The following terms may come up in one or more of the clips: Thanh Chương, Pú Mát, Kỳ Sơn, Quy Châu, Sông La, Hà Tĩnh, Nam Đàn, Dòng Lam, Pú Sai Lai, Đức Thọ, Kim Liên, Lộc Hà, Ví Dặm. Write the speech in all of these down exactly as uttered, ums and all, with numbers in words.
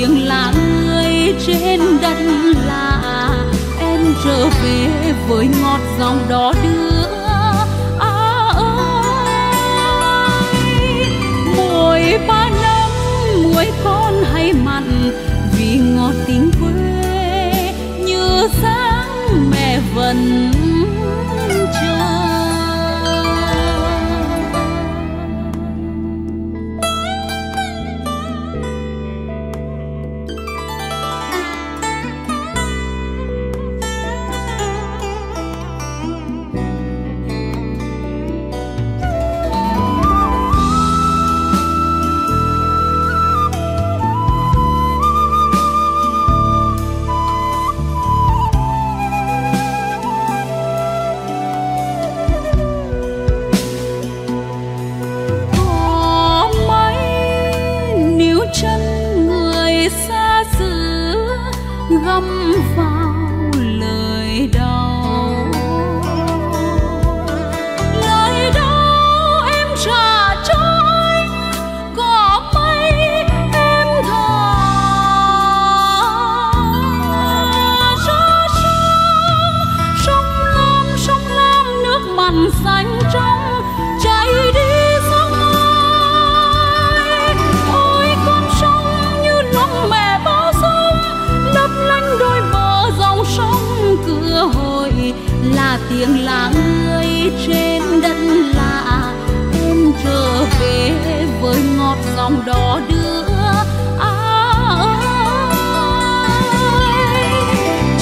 Tiếng lá ơi trên đất lạ, em trở về với ngọt dòng đó đưa à ơi. Mỗi ba năm muối con hay mặn, vì ngọt tình quê như sáng mẹ vẫn tiếng lá ơi trên đất lạ, em trở về với ngọt dòng đó đưa à ơi.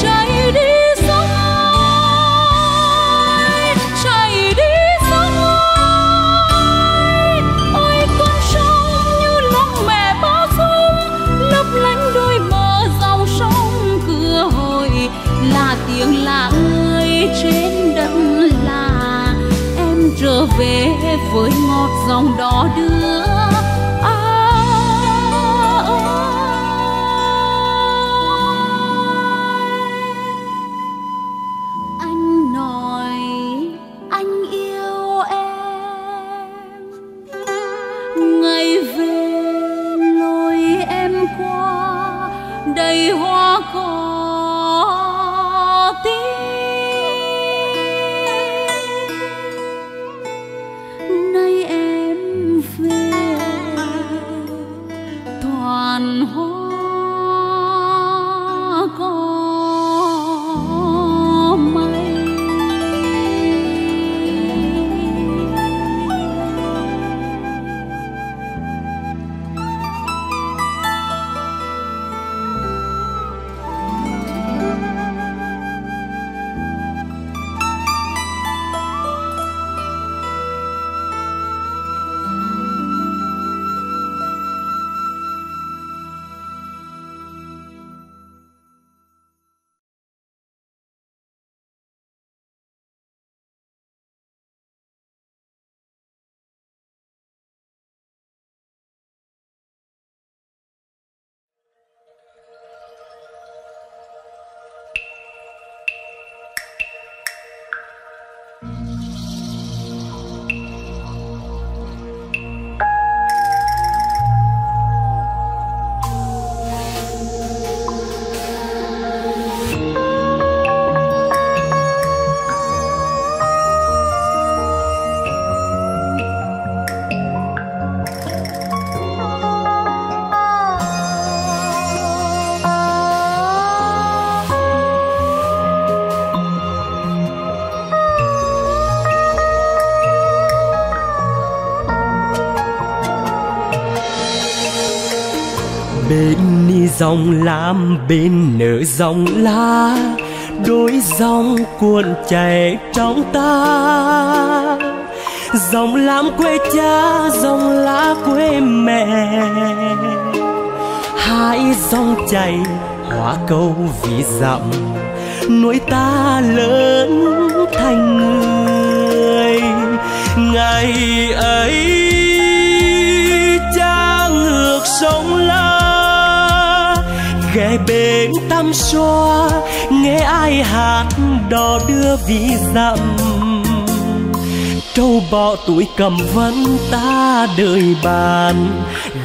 Chạy đi sông ơi, chạy đi sông ơi, ôi con sông như lòng mẹ bao dung, lấp lánh đôi bờ dòng sông cửa hồi là tiếng lá ơi trên trở về với ngọt dòng đó đưa à ơi. Anh nói anh yêu em, ngày về lối em qua đầy hoa cỏ tím. Dòng lam bên nở dòng lá, đôi dòng cuộn chảy trong ta. Dòng lam quê cha, dòng lá quê mẹ, hai dòng chảy hóa câu vì dặm nuôi ta lớn thành người. Ngày ấy cha ngược sông La, ghé bên Tam Xoa nghe ai hát đò đưa vì dặm. Trâu bọ tuổi cầm vẫn ta đời bàn,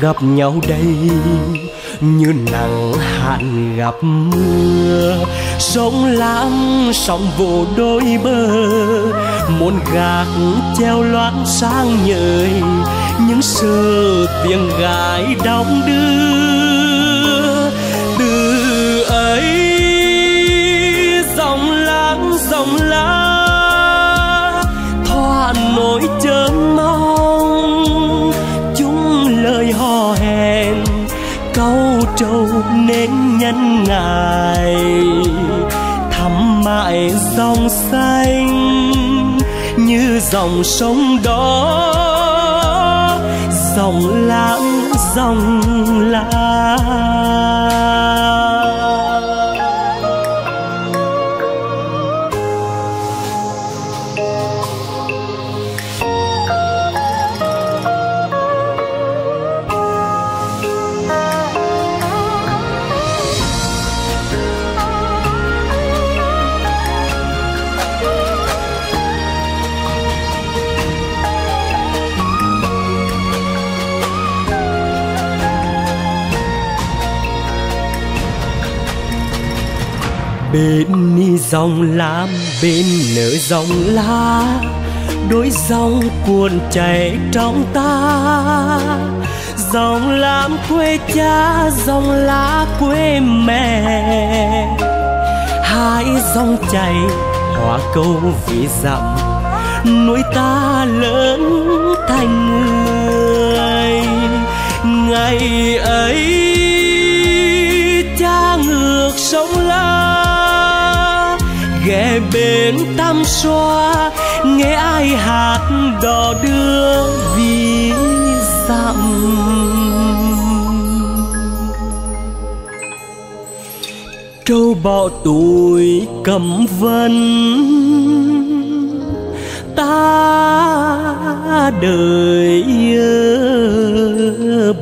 gặp nhau đây như nắng hạn gặp mưa. Sông lam sóng vỗ đôi bờ, muôn gạc treo loáng sáng ngời, những sơ tiếng gái đong đưa. Từ ấy dòng láng dòng lá thoa nỗi chờ mong, chúng lời hò hẹn câu trầu nên nhân ngài, thắm mãi dòng xanh như dòng sông đó. Dòng lãng dòng la, bên ni dòng lam bên nở dòng lá, đôi dòng cuồn chảy trong ta. Dòng lam quê cha, dòng lá quê mẹ, hai dòng chảy hóa câu vì dặm nuôi ta lớn thành người. Ngày ấy cha ngược sông La, ghé bên Tam Xoa nghe ai hát đò đưa vì dặm. Trâu bọ tuổi cầm vân ta đời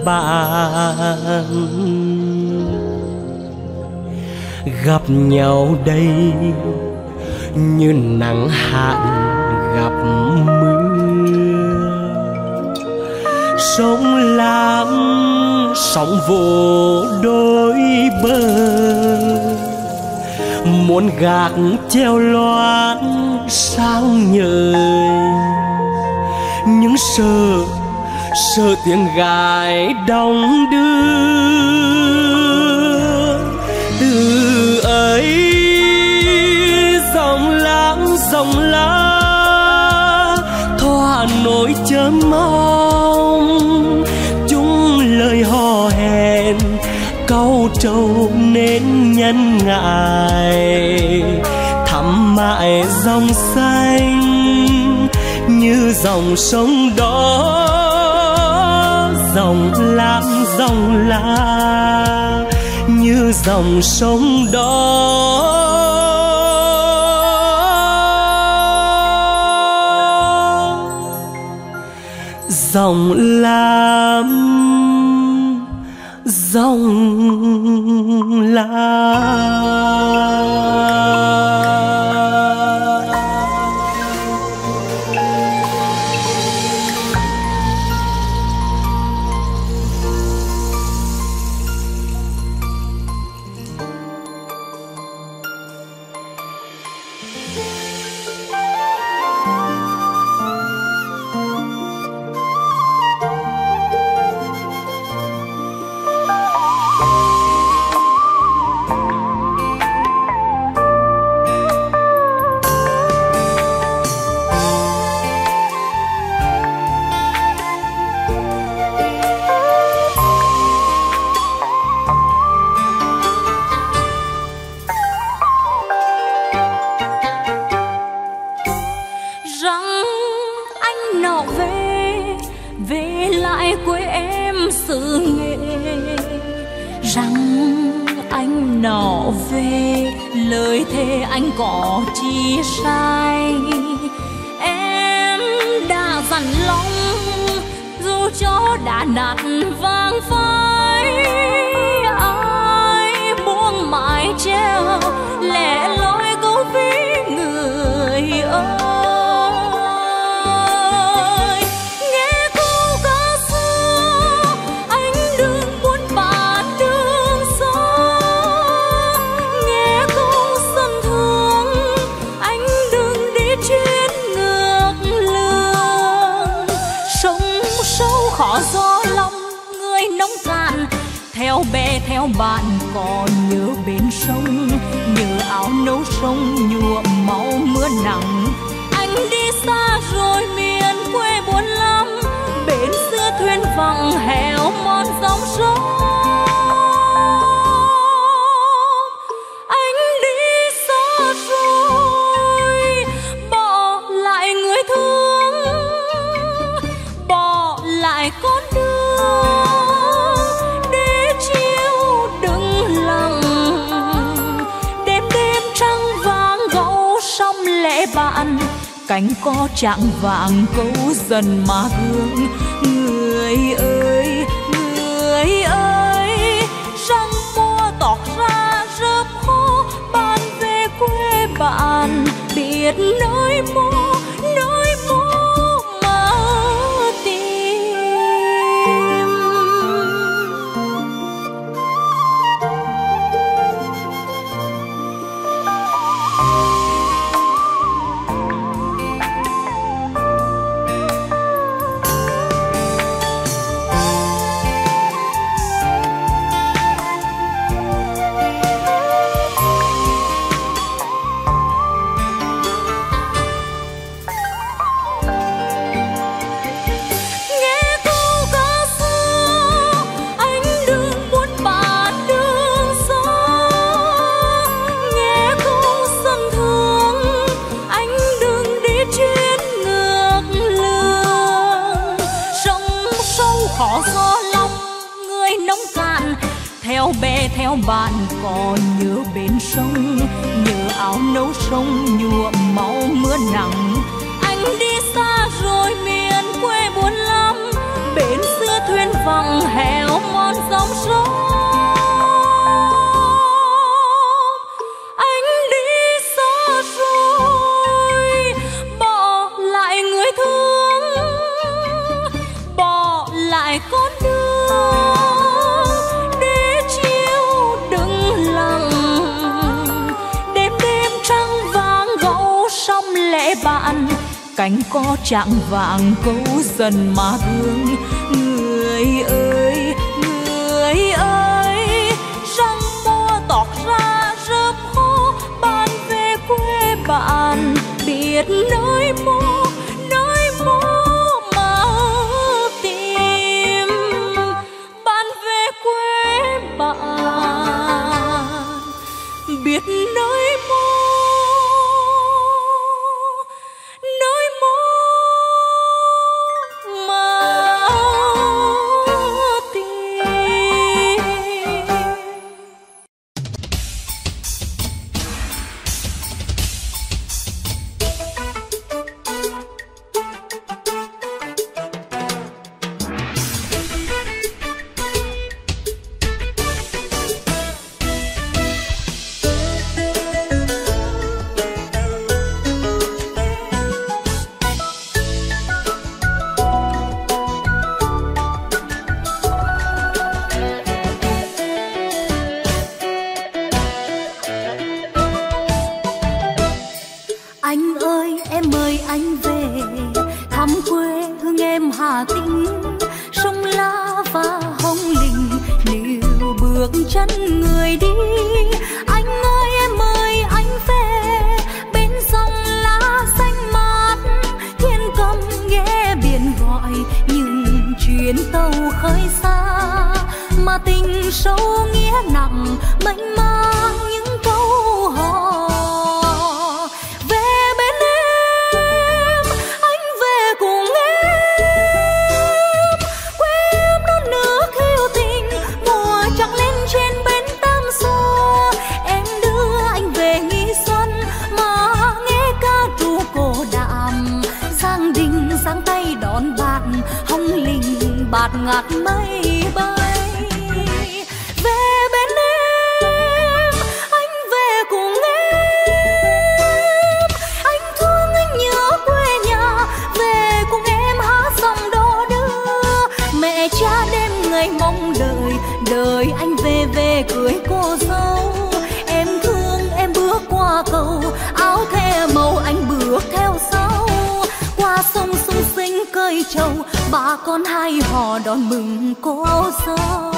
bạn, gặp nhau đây như nắng hạn gặp mưa. Sông lam sóng vỗ đôi bờ, muôn gạc treo loáng sáng ngời, những sơ sơ tiếng gái đong đưa. Từ ấy dòng lãng dòng lá thoa nỗi chờ mong, chúng lời hò hẹn câu trầu nên nhân ngại, thắm mãi dòng xanh như dòng sông đó. Dòng lãng dòng lá như dòng sông đó. Dòng lam dòng la. Anh nông cạn, theo bé theo bạn còn nhớ bến sông, nhớ áo nấu sông nhuộm máu mưa nắng. Anh đi xa rồi miền quê buồn lắm, bến xưa thuyền vắng héo mòn dòng sông. Cánh có trạng vàng câu dần mà hương. Người ơi, người ơi, răng mua tọt ra rớp khô, bạn về quê bạn biết nơi mô, nơi mô mà tìm. Theo bé theo bạn còn nhớ bến sông, nhớ áo nấu sông nhuộm máu mưa nắng. Anh đi xa rồi miền quê buồn lắm, bến xưa thuyền vắng héo mòn dòng sông. Cánh có trạng vàng câu dần mà hương. Người ơi, người ơi, răng mua tọt ra rớp khô, bạn về quê bạn biết nơi mô, nơi mô mà tìm. Bạn về quê bạn biết nơi mô. Áo theo màu anh bước theo sau qua sông sung sinh cơi trầu, bà con hai họ đón mừng cô dâu.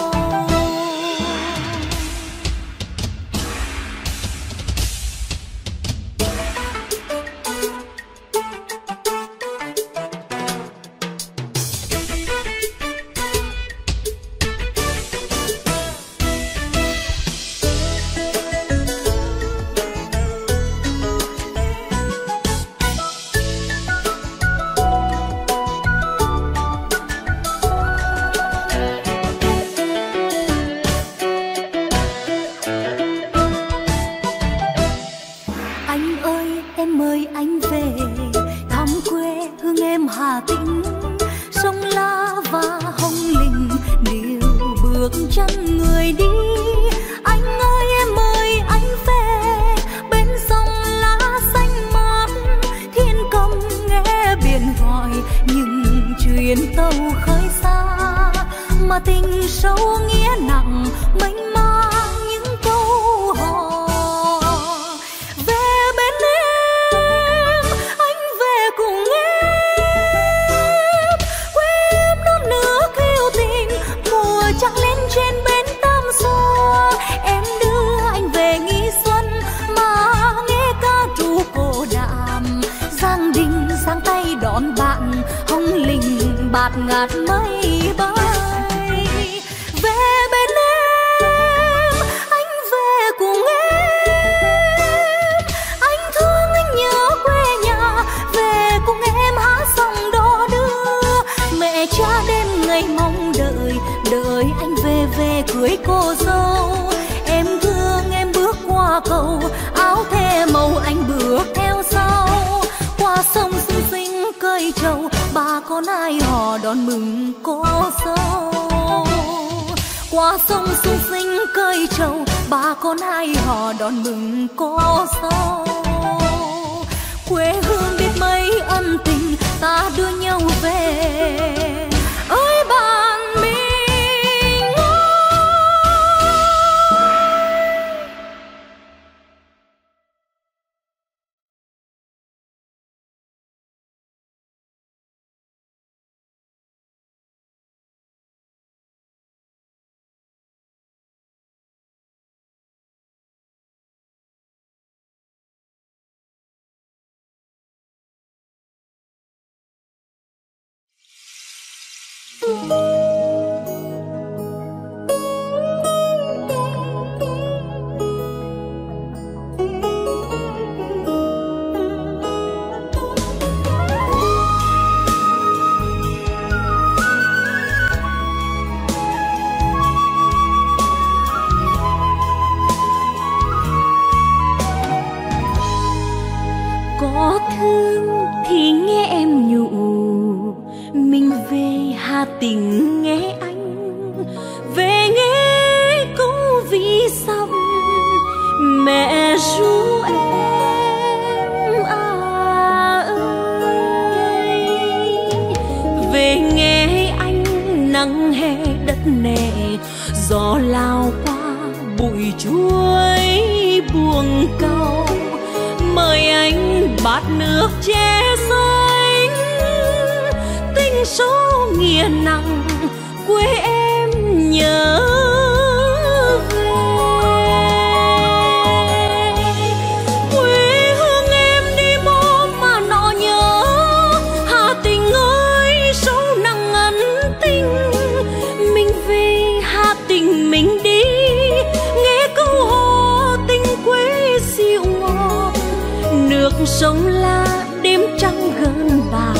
Sông La đêm trăng gần bạc,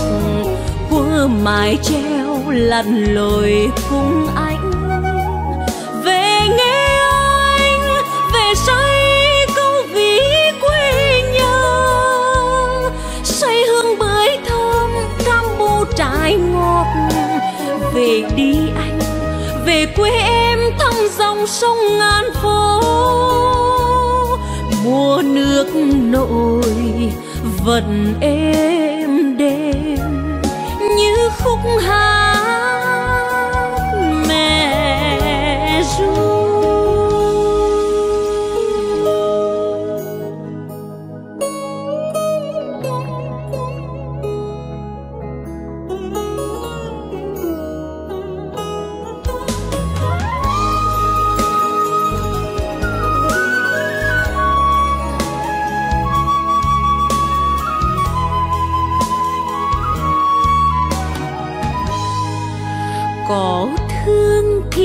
qua mái treo lặn lội cùng anh. Về nghe anh, về say câu ví quê nhà, say hương bưởi thơm, cam bồ trái ngọt. Về đi anh, về quê em thăm dòng sông ngàn phố, mùa nước nổi vẫn êm đềm như khúc hát mẹ ru.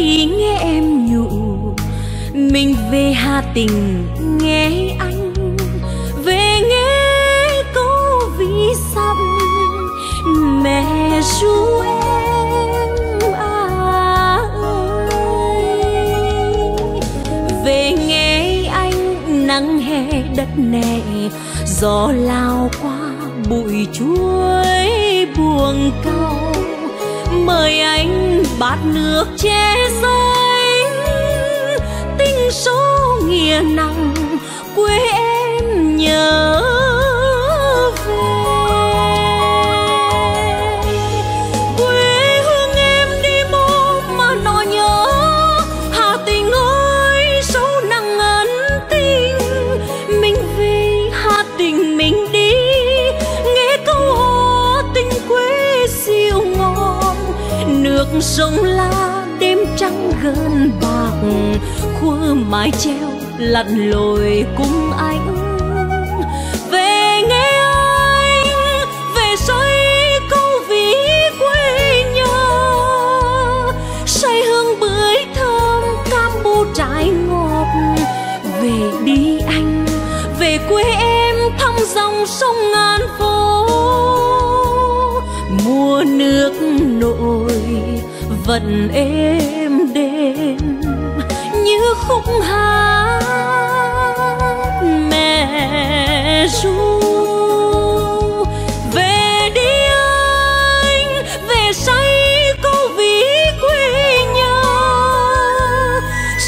khi nghe em nhủ, mình về Hà Tĩnh nghe anh về nghe câu ví dặm mẹ ru em à ơi, về nghe anh nắng hè đất nè gió lao qua bụi chuối buồn cau, mời anh bát nước che giấy tinh số nghĩa nặng quê em nhớ về. Quê hương em đi mô mà nó nhớ, Hà Tĩnh ơi sâu nặng ân tình, mình về Hà Tĩnh mình đi nghe câu hò tình quê siêu ngon. Nước sông La đêm trắng gần bạc, khuya mái treo lặn lội cùng anh về nghe anh về say câu ví quê nhà, say hương bưởi thơm cam bu trái ngọt. Về đi anh về quê em thăm dòng sông ngàn phố, mùa nước nổi vẫn êm đềm như khúc hát mẹ ru. Về đi anh về say câu ví quê nhà,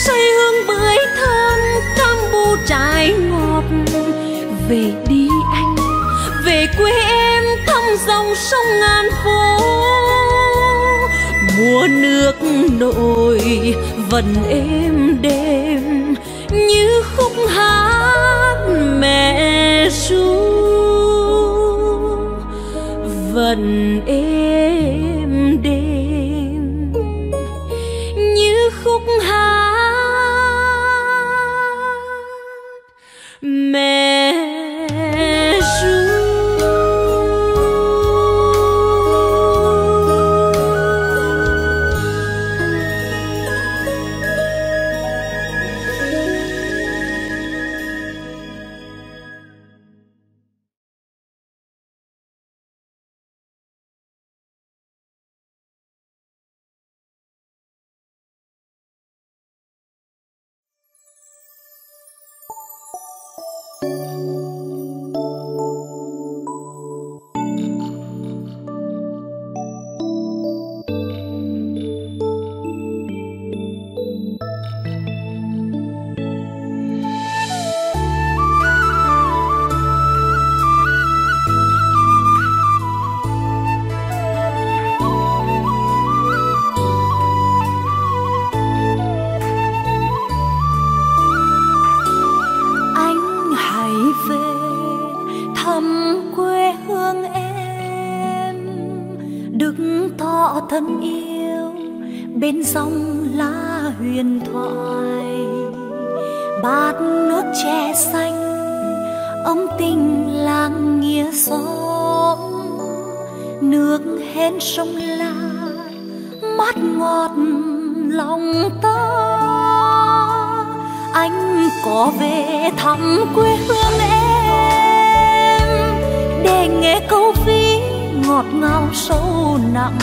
say hương bưởi thơm cam bu trái ngọt. Về đi anh về quê em thăm dòng sông ngàn phố, mùa nước nổi vẫn êm đềm như khúc hát mẹ ru vẫn êm đềm như khúc hát mẹ ru. Thân yêu bên sông La huyền thoại, bát nước chè xanh ấm tình làng nghĩa xóm, nước hến sông La mát ngọt lòng ta. Anh có về thăm quê hương em để nghe câu ví ngọt ngào sâu nặng,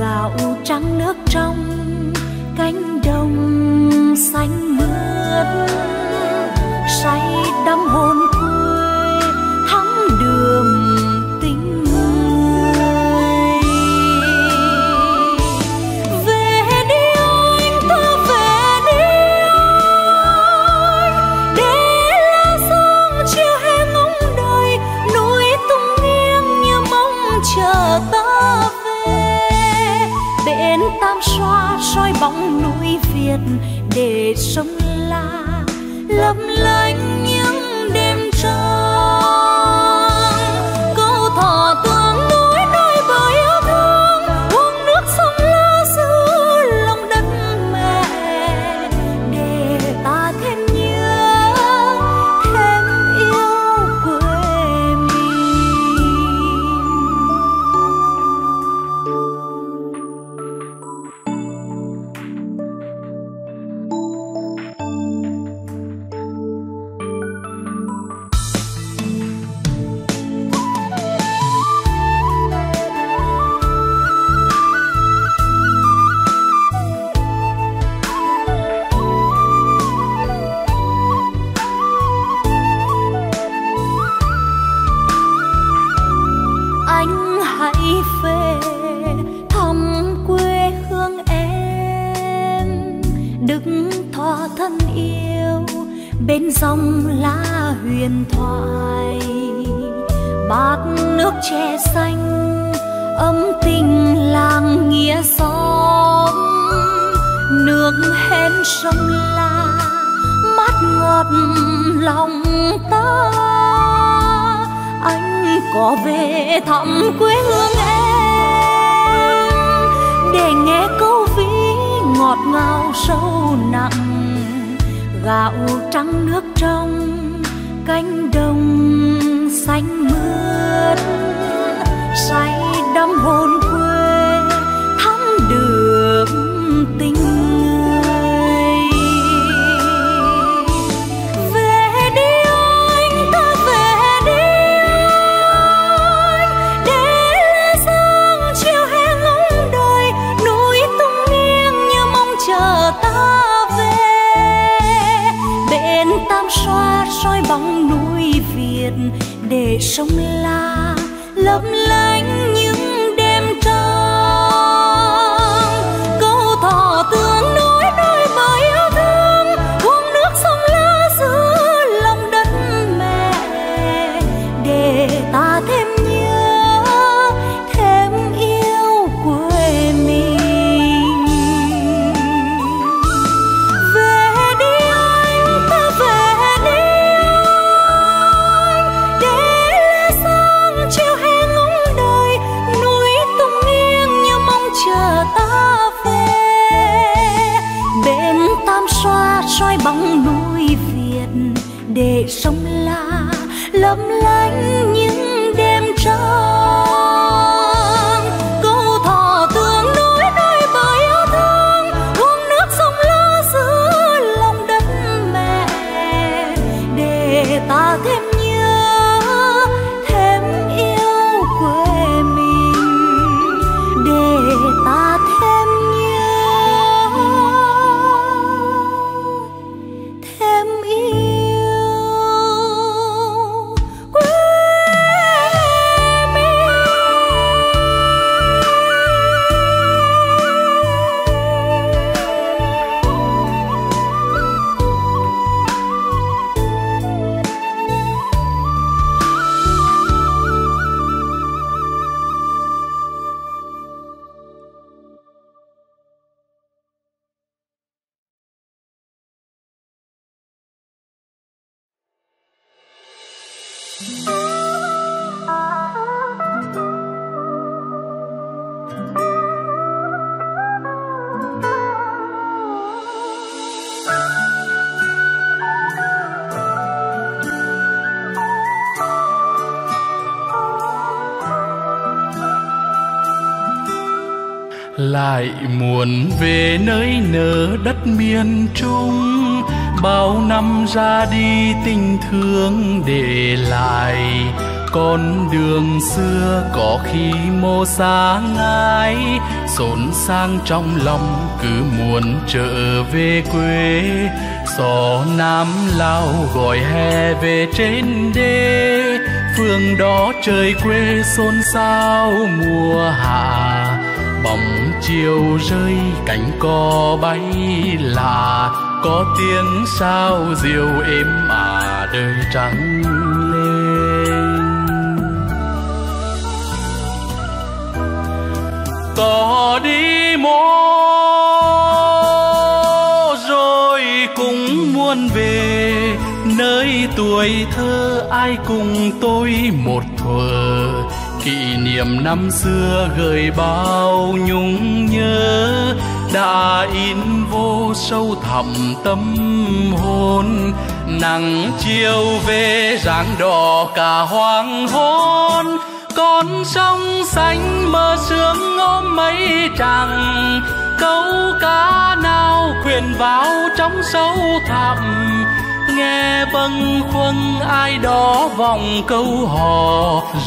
gạo trắng nước trong cánh đồng xanh mướt, say đắm hồn quê thắm đường tình người. Về đi anh ta về đi anh, để lá sông chiều hè ngóng đời, núi tung nghiêng như mong chờ ta về. Bên Tam Xoa soi bóng núi Việt, để sông La lấp lánh những đêm trăng. Câu thỏ tương núi đôi bờ yêu thương, uống nước sông La giữ lòng đất mẹ, để ta thêm nhớ thêm yêu quê mình. Đức Thọ thân yêu, bên sông La huyền thoại. Bát nước tre xanh ấm tình làng nghĩa xóm, nước hến sông La mát ngọt lòng ta. Anh có về thăm quê hương em để nghe câu ví ngọt ngào sâu nặng, gạo trắng nước trong cánh đồng xanh mướt, say đắm hồn quê thắm được tình người. Về đi anh, ta về đi anh, để lá giang chiều hè ngóng đời, núi tung nghiêng như mong chờ ta. Tam xoa soi bóng núi Việt, để sông La lấp lánh những đêm trăng. Câu thọ tương nối đôi bờ yêu thương, uống nước sông La giữ lòng đất mẹ, để ta thêm nhớ thêm yêu quê mình. Soi bóng núi Việt, để sông La lấp lánh những đêm trăng. Câu thọ tương nối đôi bờ yêu thương, uống nước sông La giữ lòng đất mẹ, để ta thêm nhớ thêm yêu quê mình, để ta thêm lại muốn về nơi nở đất miền Trung. Bao năm ra đi tình thương để lại, con đường xưa có khi mô xa ngái, xốn sang trong lòng cứ muốn trở về quê. Gió Nam Lao gọi hè về trên đê, phương đó trời quê xôn xao mùa hạ. Bóng chiều rơi cánh cò bay là có tiếng sao diều êm mà đời trắng lên. Có đi mô rồi cũng muốn về, nơi tuổi thơ ai cùng tôi một thuở. Kỷ niệm năm xưa gợi bao nhung nhớ, đã in vô sâu thẳm tâm hồn. Nắng chiều về rạng đỏ cả hoàng hôn, con sông xanh mơ sương ôm mây trắng. Câu cá nào khuyên vào trong sâu thẳm, nghe bâng khuâng ai đó vọng câu hò.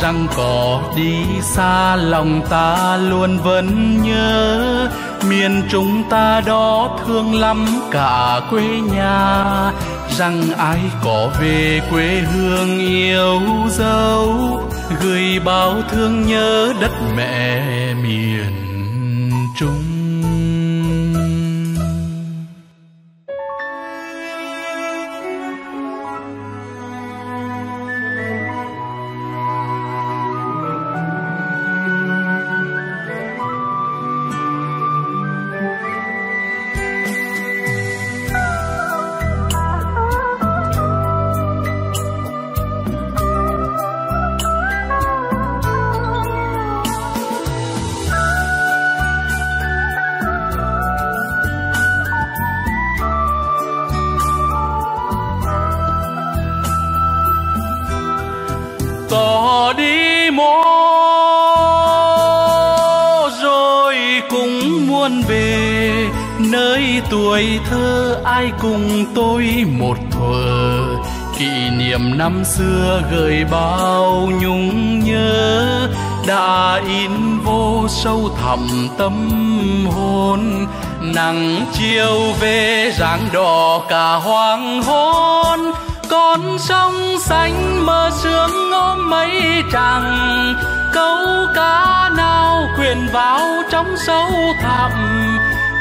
Rằng có đi xa lòng ta luôn vẫn nhớ, miền Trung ta đó thương lắm cả quê nhà. Rằng ai có về quê hương yêu dấu, gửi bao thương nhớ đất mẹ miền Trung. với tuổi thơ ai cùng tôi một thuở, kỷ niệm năm xưa gợi bao nhung nhớ đã in vô sâu thẳm tâm hồn. Nắng chiều về rạng đỏ cả hoàng hôn, con sông xanh mơ sương ôm mây trắng, câu cá nào quyện vào trong sâu thẳm,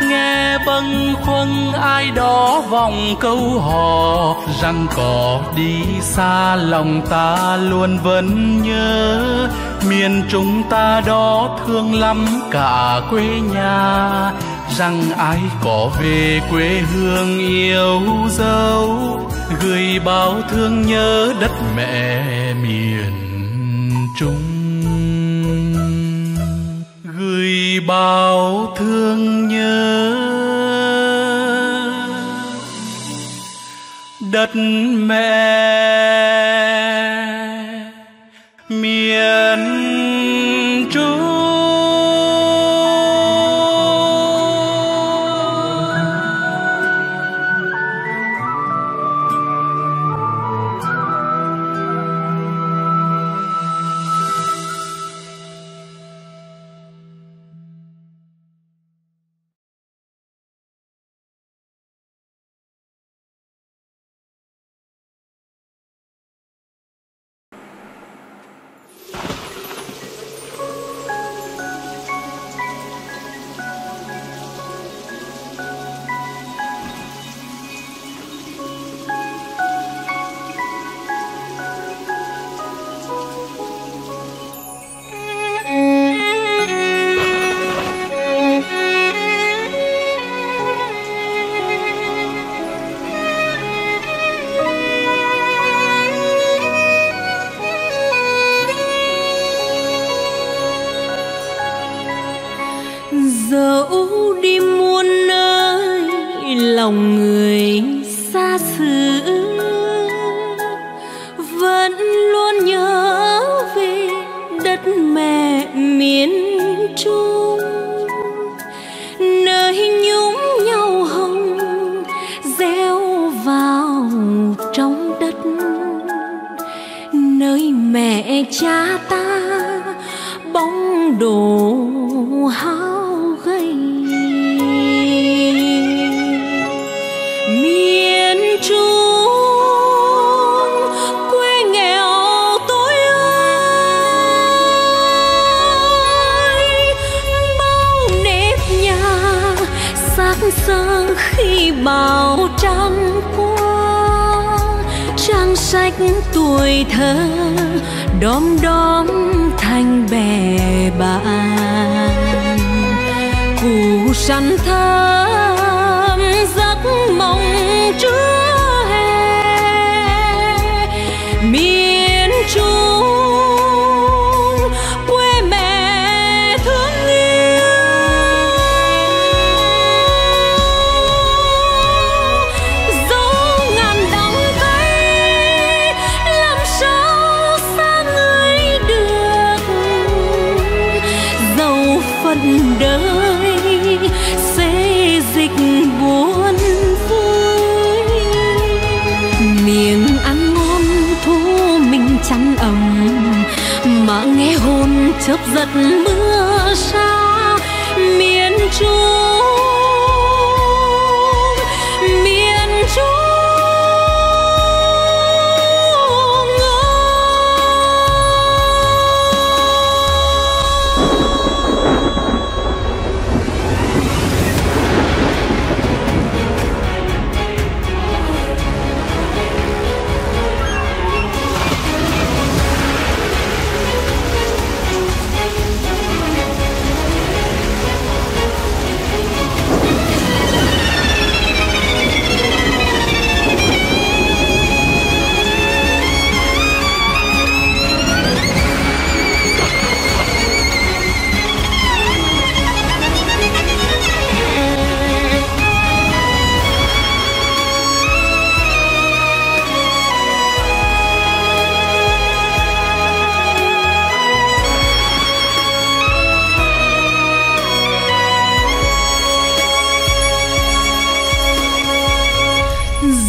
nghe bâng khuâng ai đó vòng câu hò, rằng cỏ đi xa lòng ta luôn vẫn nhớ, miền chúng ta đó thương lắm cả quê nhà, rằng ai có về quê hương yêu dấu, gửi bao thương nhớ đất mẹ miền Trung, gửi bao thương nhớ đất mẹ miền Trung.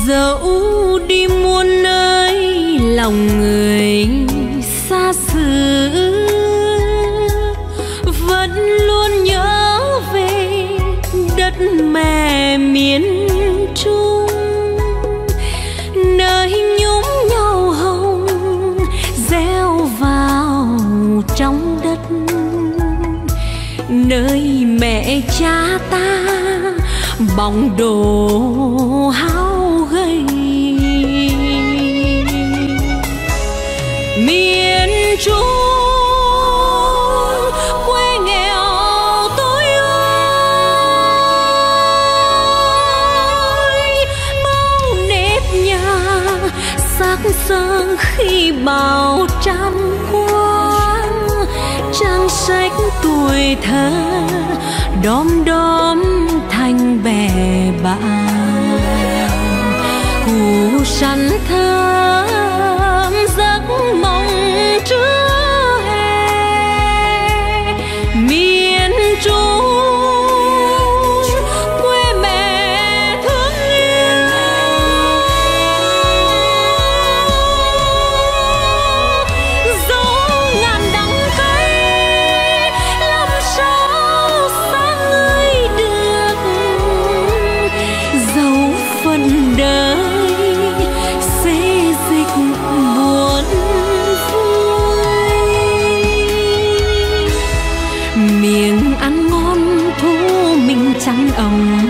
dẫu đi muôn nơi lòng người xa xứ, vẫn luôn nhớ về đất mẹ miền Trung, nơi nhúng nhau hồng gieo vào trong đất, nơi mẹ cha ta bóng đồ hao gầy. Miền Trung quê nghèo tối ơi, bao nếp nhà xác xương khi bao trăm quan, trang sách tuổi thơ đom đóm thành bè bạn, củ sắn thơm giấc mộng trưa hè. Miền Trung quê mẹ thương yêu, dẫu ngàn đắng cay làm sao xa người được, dẫu phần đời xê dịch buồn vui. Miệng ăn ngon thu mình trắng ồng,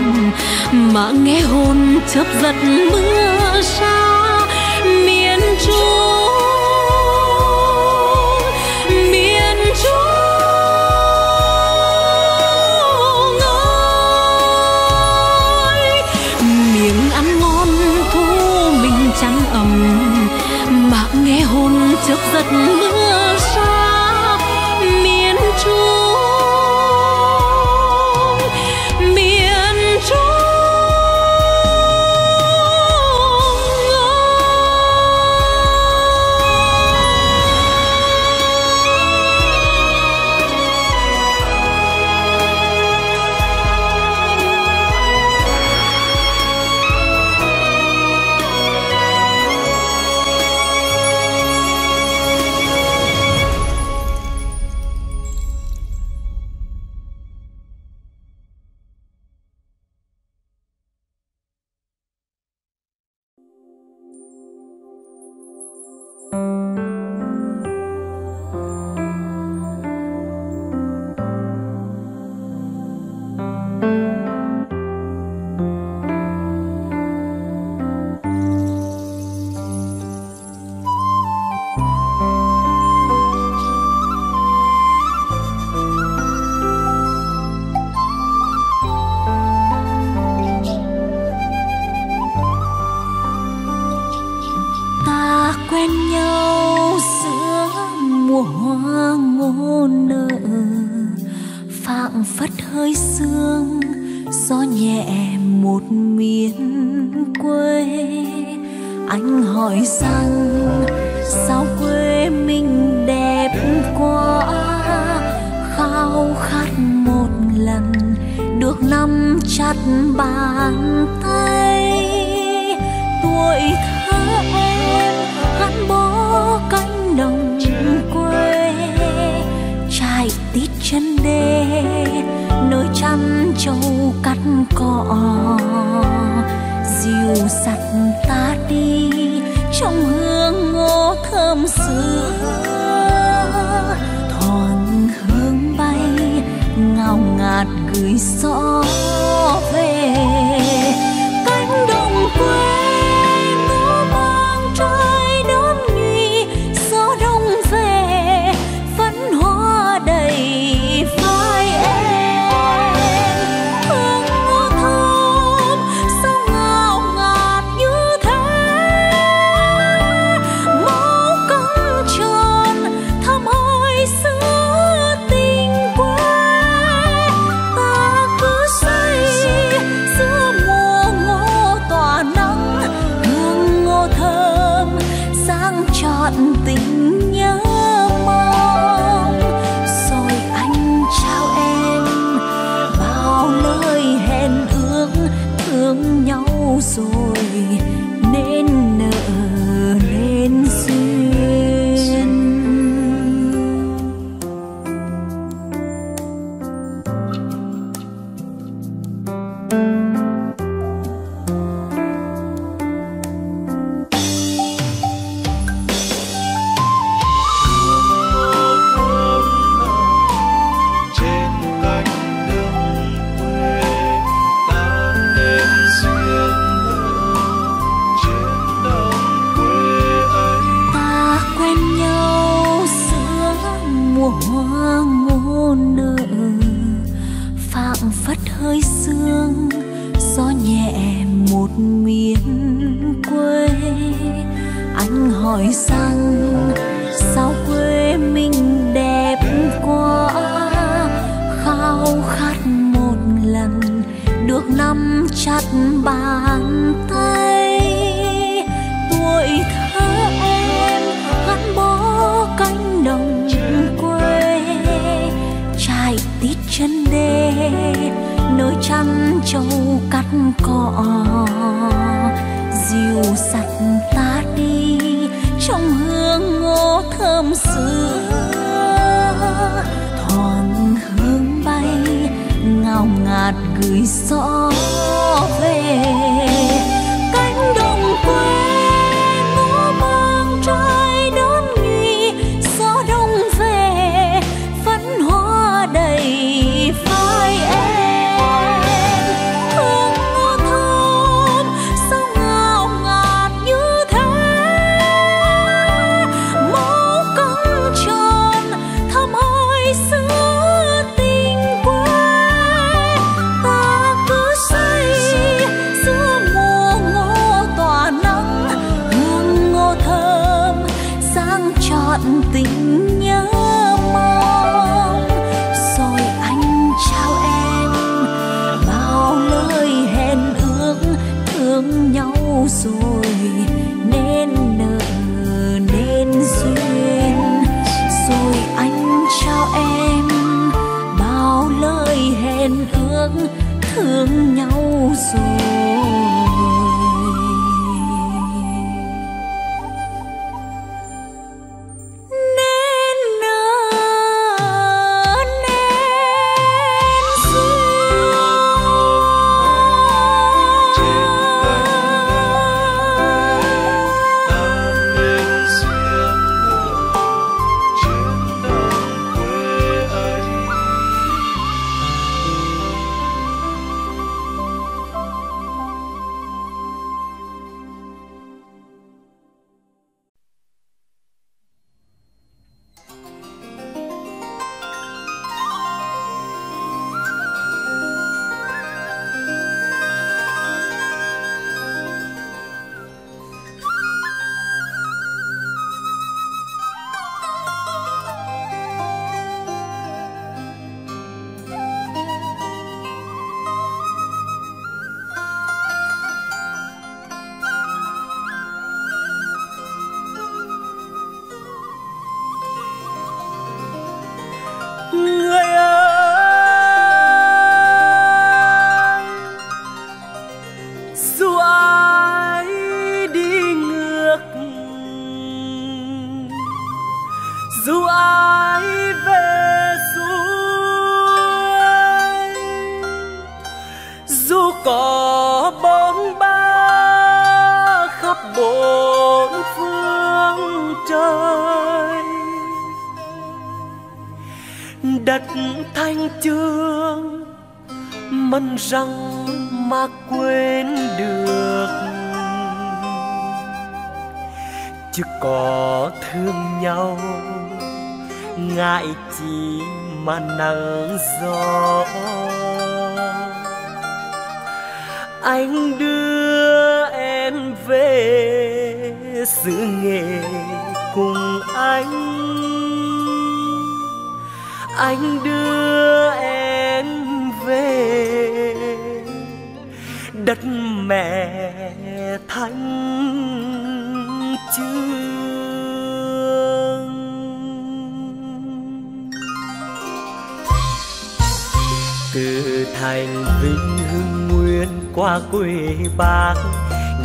mà nghe hồn chớp giật mưa xa. Miền Trung trắng ầm, mà nghe hồn chớp giật mưa xa. Miền Trung, miền rồi nên nợ nên duyên.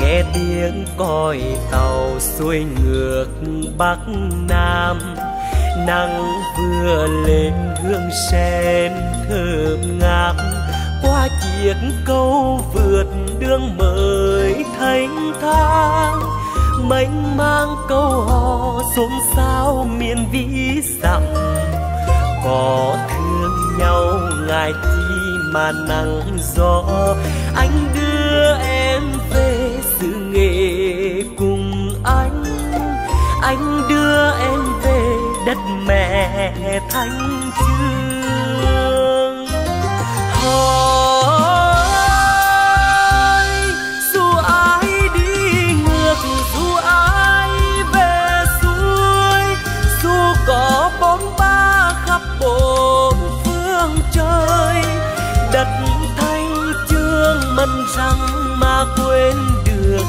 nghe tiếng còi tàu xuôi ngược Bắc Nam. Nắng vừa lên hương sen thơm ngát, qua chiếc câu vượt đường mới thanh thang, mênh mang câu hò xôn xao miền vĩ dặm. Có thương nhau ngại chi mà nắng gió, anh đưa em về xứ nghệ cùng anh, anh đưa em về đất mẹ thanh chương. Hỏi dù ai đi ngược, dù ai về xuôi, dù có bóng ba khắp bốn phương trời, đất thanh chương mân răng mà quên được,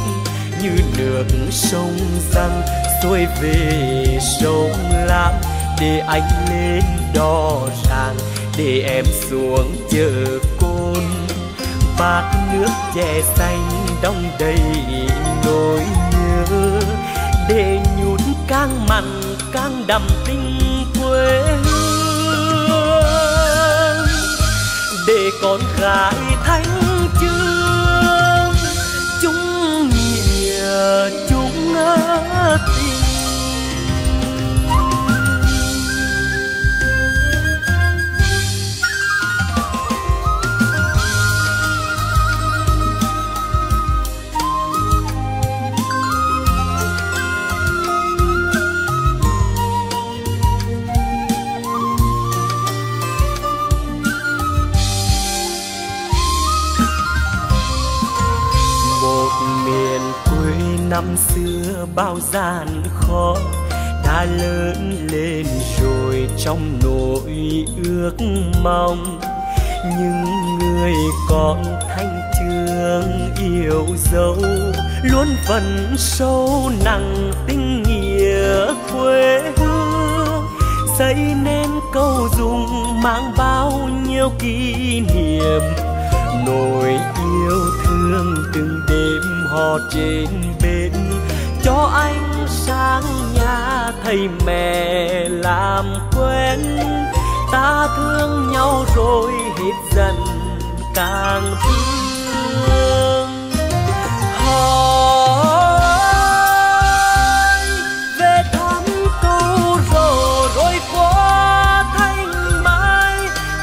như nước sông răng xuôi về sông Lam. Để anh lên đò ràng, để em xuống chợ Côn, bát nước chè xanh đong đầy nỗi nhớ, để nhún càng mặn càng đậm tình quê hương, để con gái thanh chương chúng nghĩa chúng tình. Năm xưa bao gian khó đã lớn lên rồi trong nỗi ước mong, nhưng người con thanh chương yêu dấu luôn vẫn sâu nặng tình nghĩa quê hương, xây nên câu dùng mang bao nhiêu kỷ niệm, nỗi yêu thương từng đêm hò trên bên, cho anh sang nhà thầy mẹ làm quen. Ta thương nhau rồi hết dần càng thương. Hỏi về thăm câu rồi rồi qua thanh mai,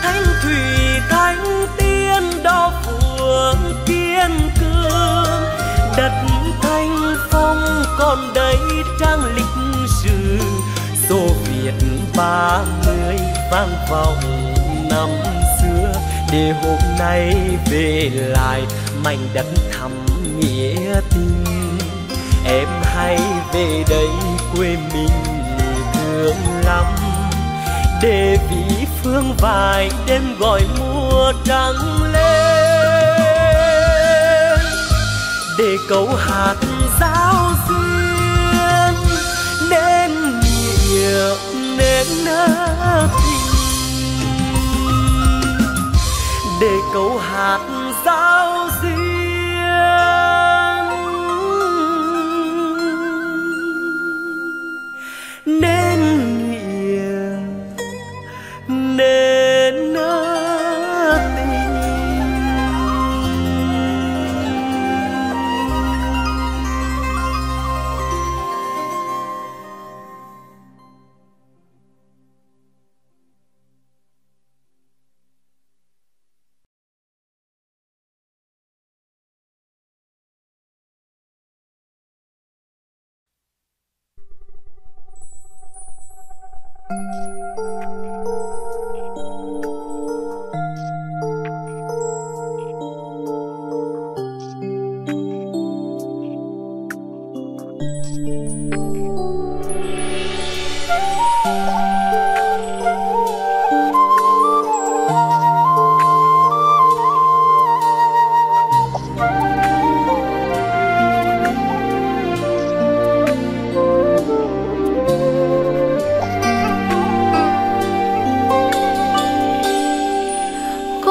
thanh thủy thanh tiên đo phượng kiên cương, đất thanh phong còn đây trang lịch sử, số Việt ba mươi vang vọng năm xưa. Để hôm nay về lại mảnh đất thắm nghĩa tình, em hãy về đây quê mình thương lắm, để vĩ phương vài đêm gọi mùa trắng lên, để câu hát giao duyên nên nghĩa nên tình, để câu hát giao duyên nên nghĩa nên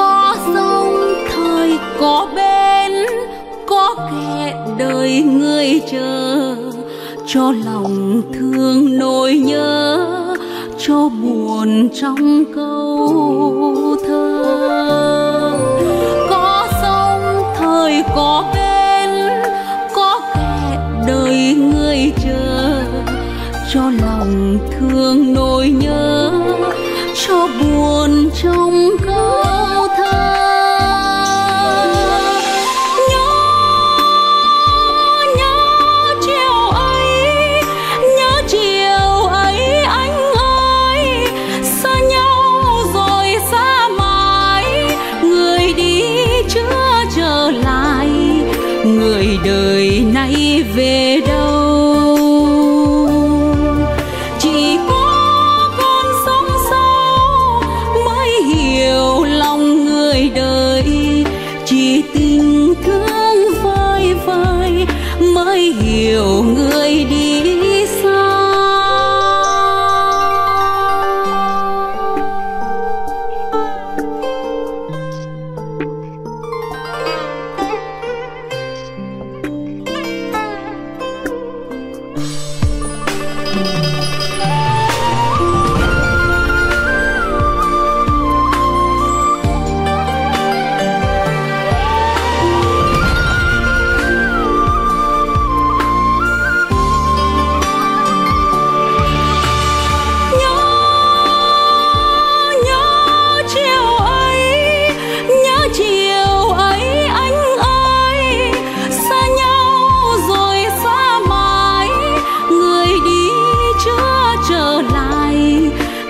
có sông thời có bến có kẹt. đời người chờ, cho lòng thương nỗi nhớ, cho buồn trong câu thơ. Có sông thời có bên, có kẻ đời người chờ, cho lòng thương nỗi nhớ, cho buồn trong câu thơ. Đời nay về đâu, chỉ có con sông sâu mới hiểu lòng người đời, chỉ tình thương vơi vơi mới hiểu người đi xa.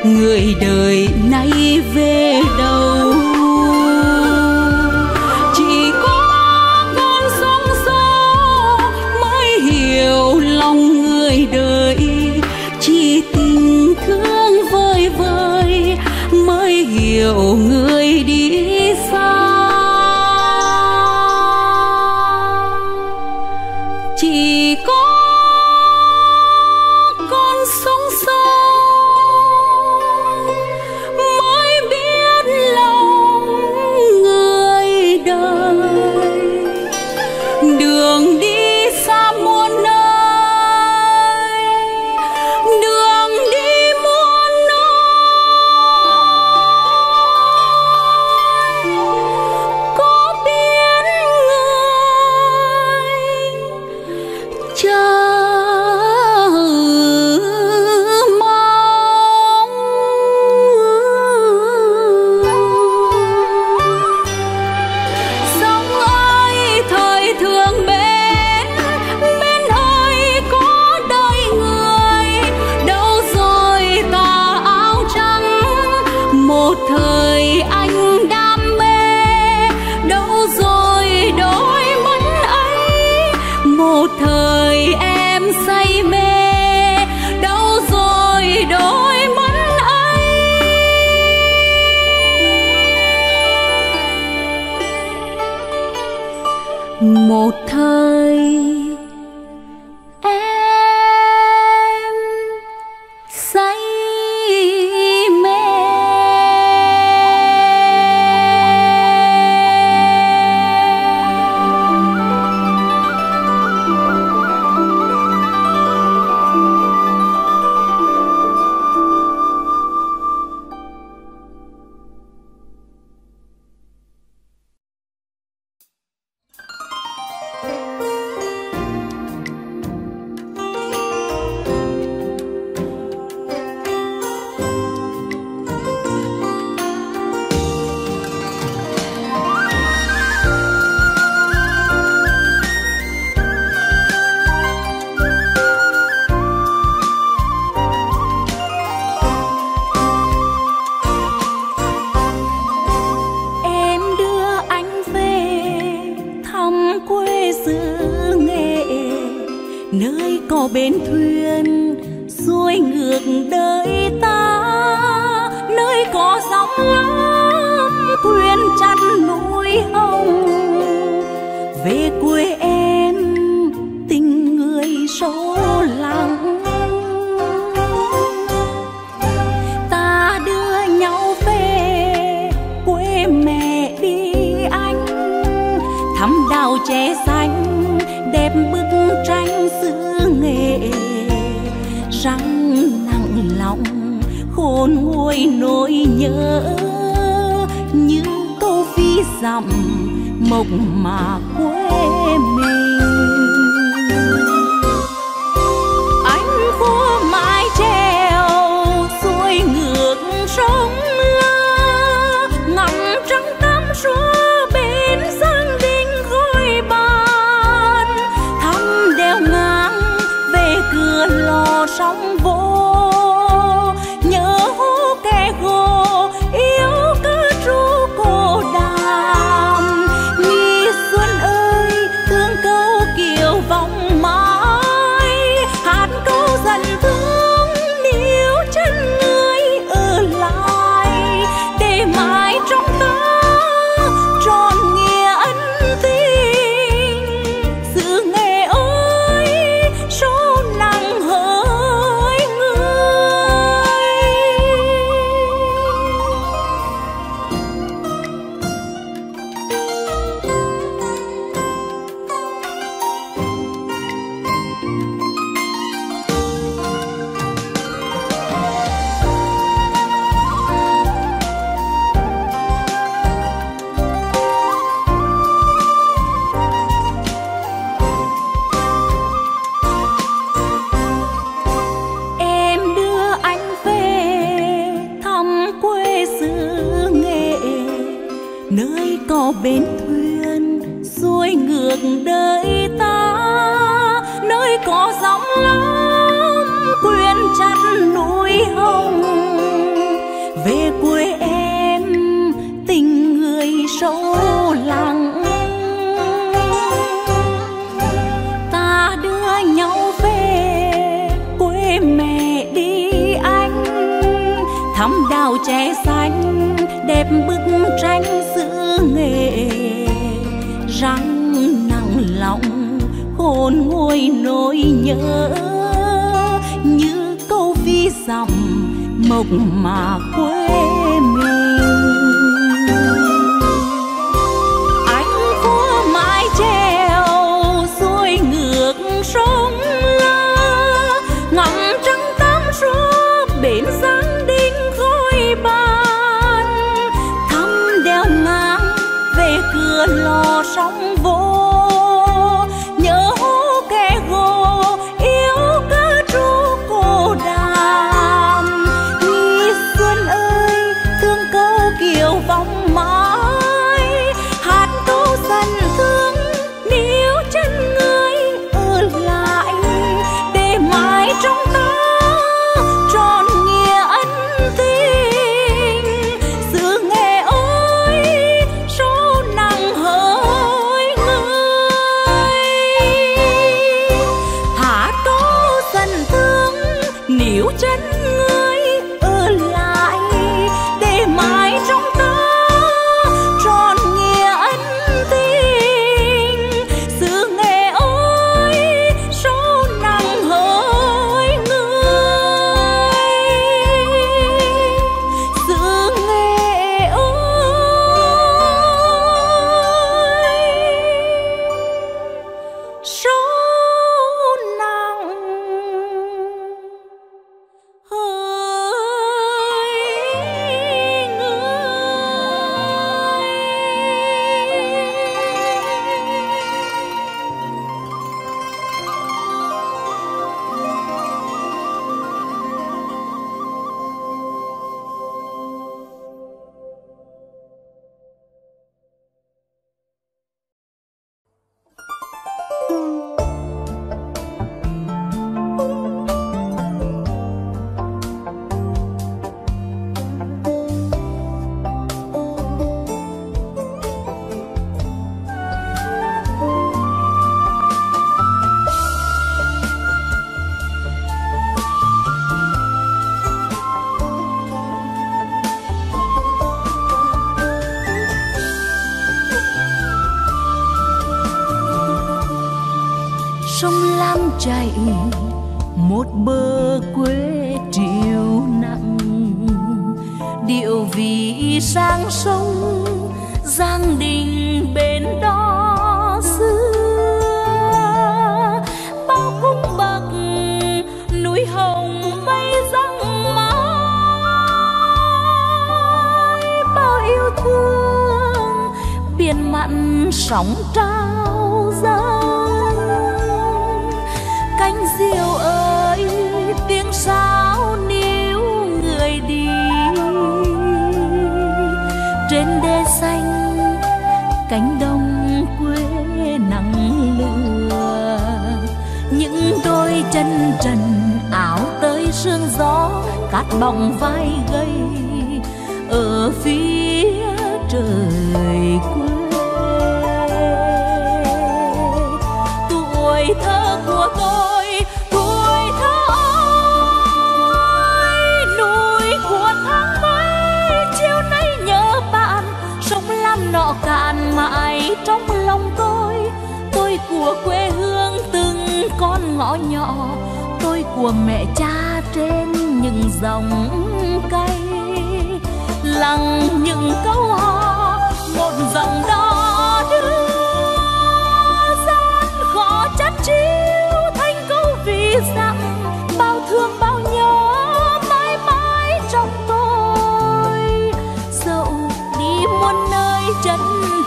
Người đời nay về đâu, chỉ có con sông sâu mới hiểu lòng người đời, chỉ tình thương vơi vơi mới hiểu người đi xa. Chỉ có con sông sâu một thời. Thăm đào trẻ xanh đẹp nhớ những câu ví dặm mộng mà quê mình. Ánh khua mãi treo xuôi ngược sông La, ngậm trắng tắm xua bên giang đình gọi bàn. Thăm đèo ngang về cửa lò sóng vô, bến thuyền xuôi ngược đời ta, nơi có sóng lớn quyện chặt núi hồng. Về quê em tình người sâu lặng, ta đưa nhau về quê mẹ đi anh. Thăm đào trẻ xanh đẹp bức tranh xứ nghệ, răng nặng lòng khôn nguôi nỗi nhớ như câu ví dặm mộng mà quê mình. Ánh khua mãi treo xuôi ngược sông La, ngậm trăng tám xua bến giang đình khói ban. Thăm đèo ngang về cửa lò sóng vô, chạy một bờ quê triều nặng. Điệu vì sang sông Giang Đình bên đó xưa, bao cung bậc núi hồng bay răng má. sóng trao dâng. Cánh diều ơi tiếng sáo níu người đi, trên đê xanh cánh đồng quê nắng lừa, những đôi chân trần áo tới sương gió, cát bọng vai gầy ở phía trời quê. Tuổi thơ của tôi, tuổi thơ ơi, núi của tháng mấy chiều nay nhớ bạn, sông Lam nọ cạn mãi trong lòng tôi. Tôi của quê hương từng con ngõ nhỏ, tôi của mẹ cha trên những dòng cây, lặng những câu hò một dòng đó đưa gian khó chắt chiu thành câu vì rằng bao thương bao nhớ mãi mãi trong tôi. Dẫu đi muôn nơi chân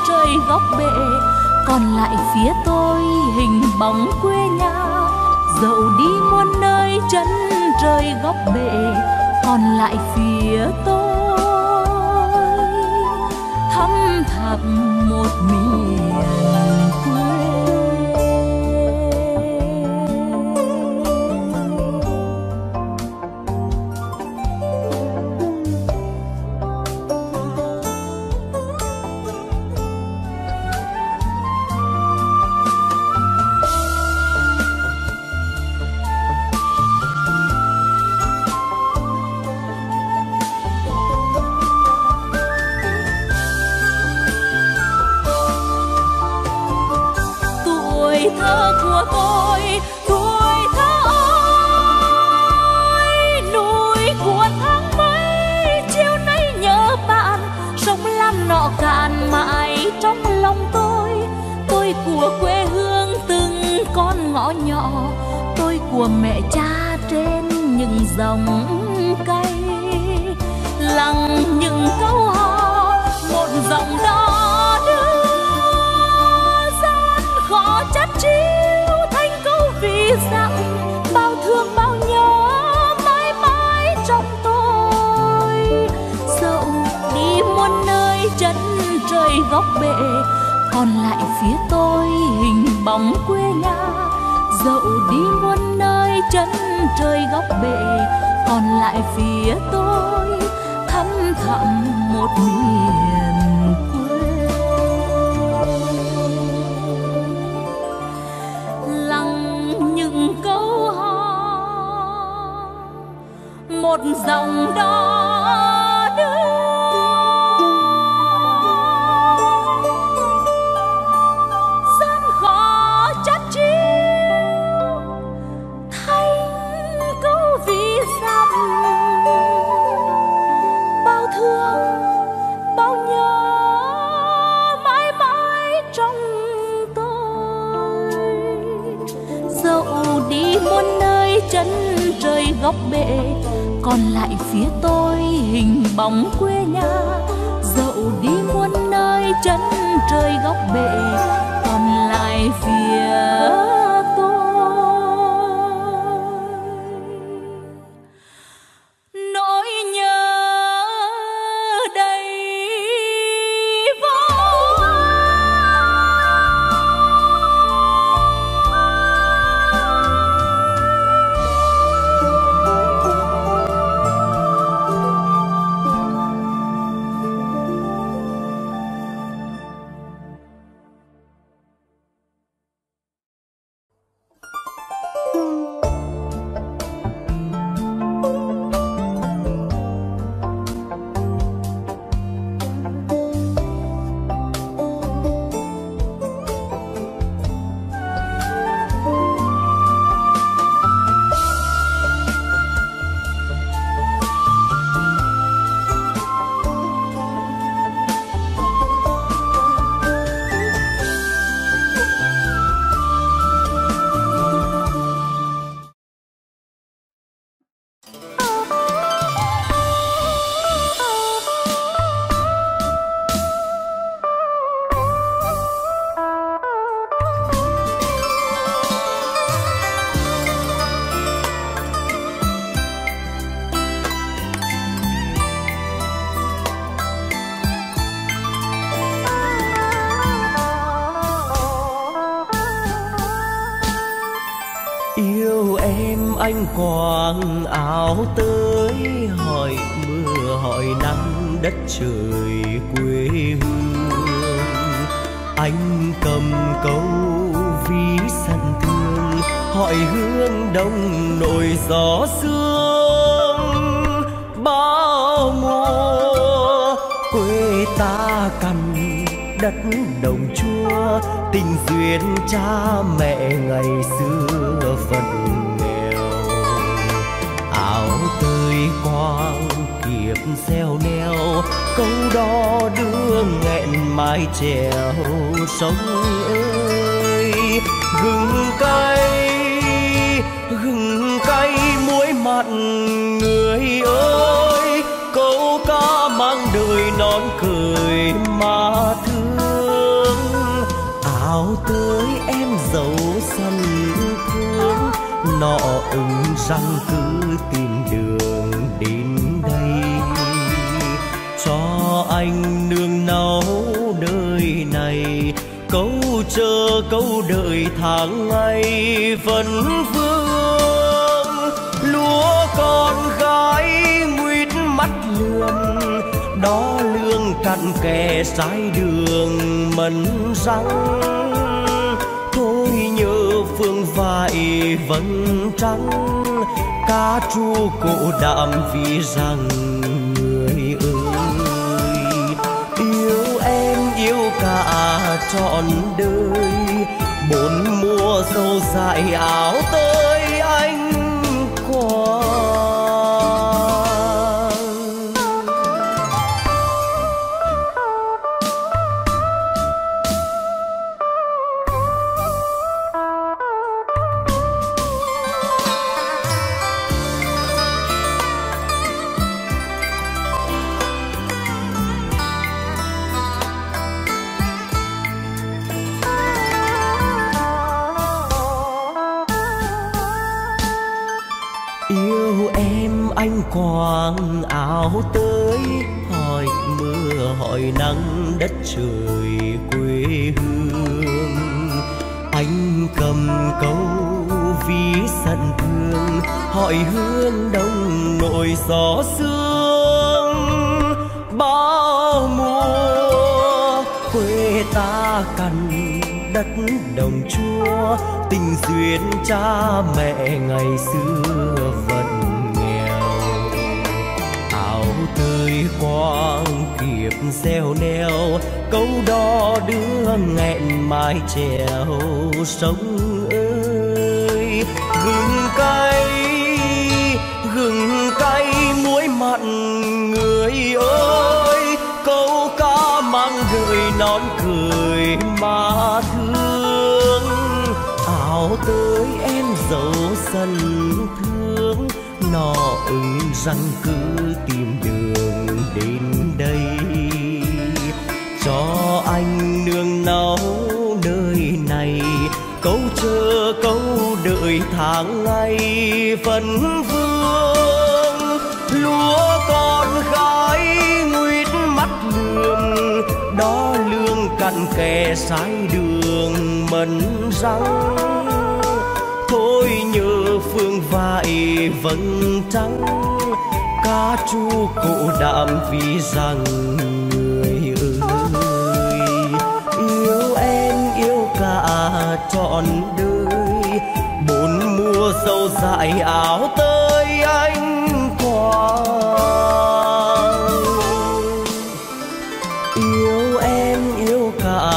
trời góc bể, còn lại phía tôi hình bóng quê nhà. Dẫu đi muôn nơi chân trời góc bể, còn lại phía tôi thăm thẳm một miền quê. Thơ của tôi, tuổi thơ ơi, núi của tháng mấy chiều nay nhớ bạn, sông Lam nọ cạn mãi trong lòng tôi. Tôi của quê hương từng con ngõ nhỏ, tôi của mẹ cha trên những dòng cây, lặng những câu hò một dòng đó chát chiu thành câu vì rằng bao thương bao nhớ mãi mãi trong tôi. Dẫu đi muôn nơi chân trời góc bể, còn lại phía tôi hình bóng quê nhà. Dẫu đi muôn nơi chân trời góc bể, còn lại phía tôi thăm thẳm một miền. Một dòng đó đưa gian khó chắt chiu thành câu ví dặm, bao thương bao nhớ mãi mãi trong tôi. Dẫu đi muôn nơi chân trời góc bể, còn lại phía tôi hình bóng quê nhà. Dẫu đi muôn nơi chân trời góc bể, còn lại phía tôi nỗi nhớ đầy vô Yêu em anh quàng áo tới, hỏi mưa hỏi nắng đất trời quê hương. Anh cầm câu ví săn thương, hỏi hương đông nổi gió sương. Bao mùa quê ta cằn đất đồng chua, tình duyên cha mẹ ngày xưa vẫn nghèo. Áo tơi quang kiếp xeo neo, câu đó đưa nghẹn mái chèo sông ơi. Gừng cay gừng cay muối mặn người ơi, câu ca mang đời non cười mà thương. Áo tới em dấu săn thương, nọ ứng răng cứ tìm đường đến đây. Cho anh nương náu đời này, câu chờ câu đợi tháng ngày vẫn vương. Lúa con gái nguyết mắt lườm, đó lương cặn kè trái đường mẩn răng. Thôi nhớ phương vải vẫn trắng, cá tru cổ đạm vì rằng người ơi. Yêu em yêu cả trọn đời, bốn mùa sâu dại áo tới anh qua. Anh quàng áo tới, hỏi mưa hỏi nắng đất trời quê hương. Anh cầm câu ví săn thương, hỏi hương đông nổi gió sương. Bao mùa quê ta cằn đất đồng chua, tình duyên cha mẹ ngày xưa vẫn tơi quang kiếp xeo neo, câu đó đưa nghẹn mái chèo sông ơi. Gừng cay gừng cay muối mặn người ơi, câu ca mang gợi non cười mà thương. Áo tới em dấu sân thương, nọ ứng răng cứ tìm đường đến đây. Cho anh nương náu nơi này, câu chờ câu đợi tháng ngày vẫn vương. Lúa con gái nguyết mắt lườm, đó lương cặn kè sái đường mẩn răng. Thôi nhớ phương vải vẫn trắng, cá tru cổ đạm vì rằng người ơi. Yêu em yêu cả trọn đời, bốn mùa sâu dại áo tới anh quàng. Yêu em yêu cả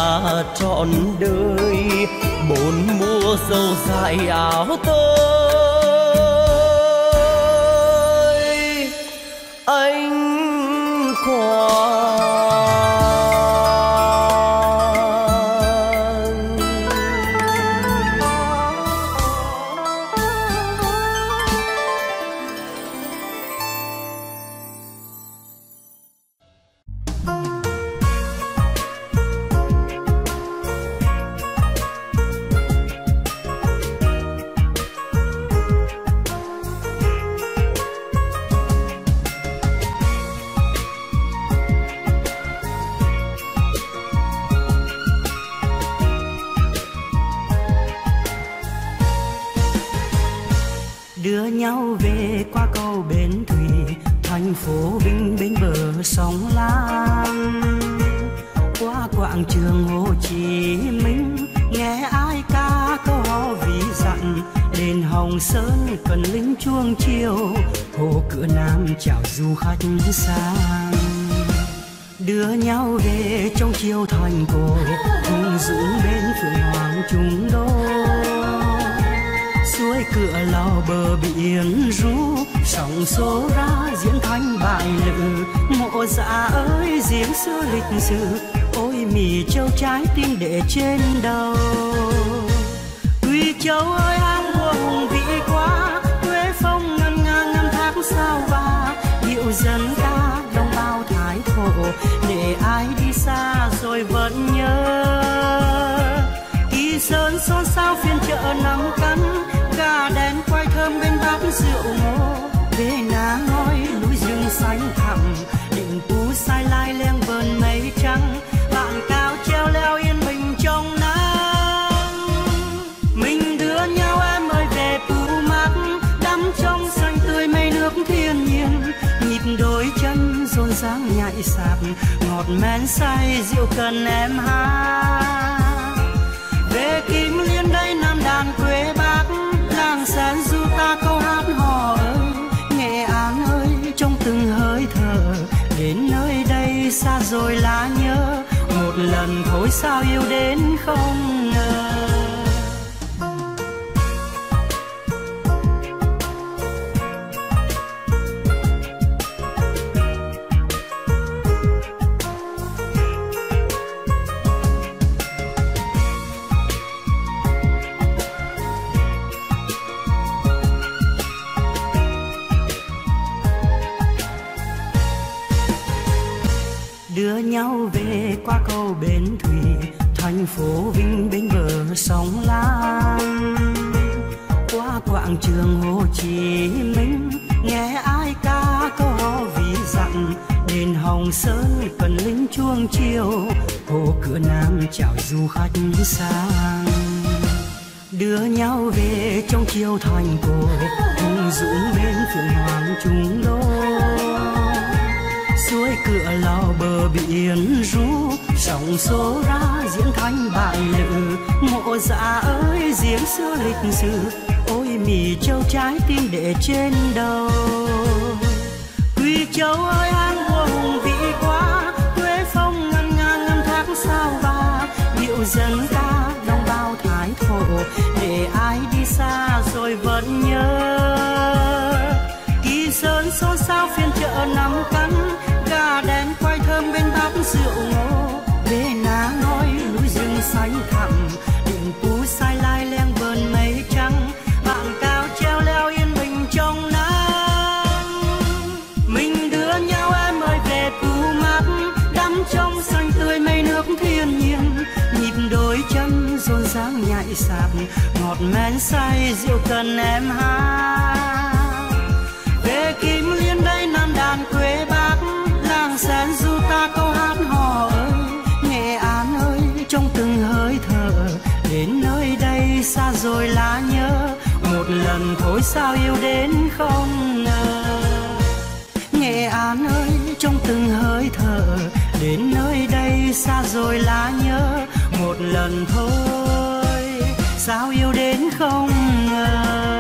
trọn đời, bốn mùa sâu dại áo tới anh quàng. đưa nhau về qua cầu Bến Thủy, thành phố Vinh bên bờ sông La. Qua quảng trường Hồ Chí Minh nghe ai ca câu hò ví dặn, đền Hồng Sơn cần lính chuông chiều, hồ cửa Nam chào du khách sang. Đưa nhau về trong chiều thành cổ hùng dũng bên phượng hoàng trung đô, suối cửa lò bờ biển ru sóng số ra diễn thanh bại lự. Mộ Dạ ơi diễn xưa lịch sử, ôi mì châu trái tim để trên đầu. Quy Châu ơi ăn buồn vị quá, quê phong ngân ngang năm tháng sao ba, điệu dân ca đồng bào Thái thổ để ai đi xa rồi vẫn nhớ. Kỳ Sơn xôn xao phiên chợ nắm cắn, gà đen quay thơm bên bát rượu ngô, về ná ngói núi rừng xanh thẳm, đỉnh Pú Sai Lai leng vờn mây trắng, bạn cao treo leo yên bình trong nắng. Mình đưa nhau em ơi về Pú Mát, đắm trong xanh tươi mây nước thiên nhiên, nhịp đôi chân rộn ràng nhạy sạp, ngọt men say rượu cần em hát. Về Kim Liên đây Nam Đàn quê Bác, làng Sơn du ta câu hát hò ơi, Nghệ An ơi trong từng hơi thở, đến nơi đây xa rồi lá nhớ, một lần thôi sao yêu đến không ngờ. Đưa nhau về qua cầu Bến Thủy, thành phố Vinh bên bờ sông La. Qua quảng trường Hồ Chí Minh nghe ai ca câu hò ví dặn, đền Hồng Sơn cần lính chuông chiều, hồ cửa Nam chào du khách sang. Đưa nhau về trong chiều thành cổ hùng dũng bên phượng hoàng trung đô, suối cửa lò bờ biển ru sóng số ra diễn thanh bại lự. Mộ Dạ ơi diễn xưa lịch sử, ôi mì châu trái tim để trên đầu. Quy Châu ơi ăn buồn vị quá, quê phong ngân ngang năm tháng sao ba, điệu dân ca đồng bào Thái thổ để ai đi xa rồi vẫn nhớ. Kỳ Sơn xôn xao phiên chợ nắm cắn, gà đen quay thơm bên bát rượu ngô, về ná ngói núi rừng xanh thẳm, đỉnh Pú Sai Lai leng vờn mây trắng, bạn cao treo leo yên bình trong nắng. Mình đưa nhau em ơi về Pú Mát, đắm trong xanh tươi mây nước thiên nhiên, nhịp đôi chân rộn ràng nhạy sạp, ngọt men say rượu cần em hát. Về Kim Liên đây Nam Đàn quê Bác, làng Sơn du ta câu hát hò ơi, Nghệ An ơi trong từng hơi thở, đến nơi đây xa rồi lá nhớ, một lần thôi sao yêu đến không ngờ. Nghệ An ơi trong từng hơi thở, đến nơi đây xa rồi lá nhớ, một lần thôi sao yêu đến không ngờ.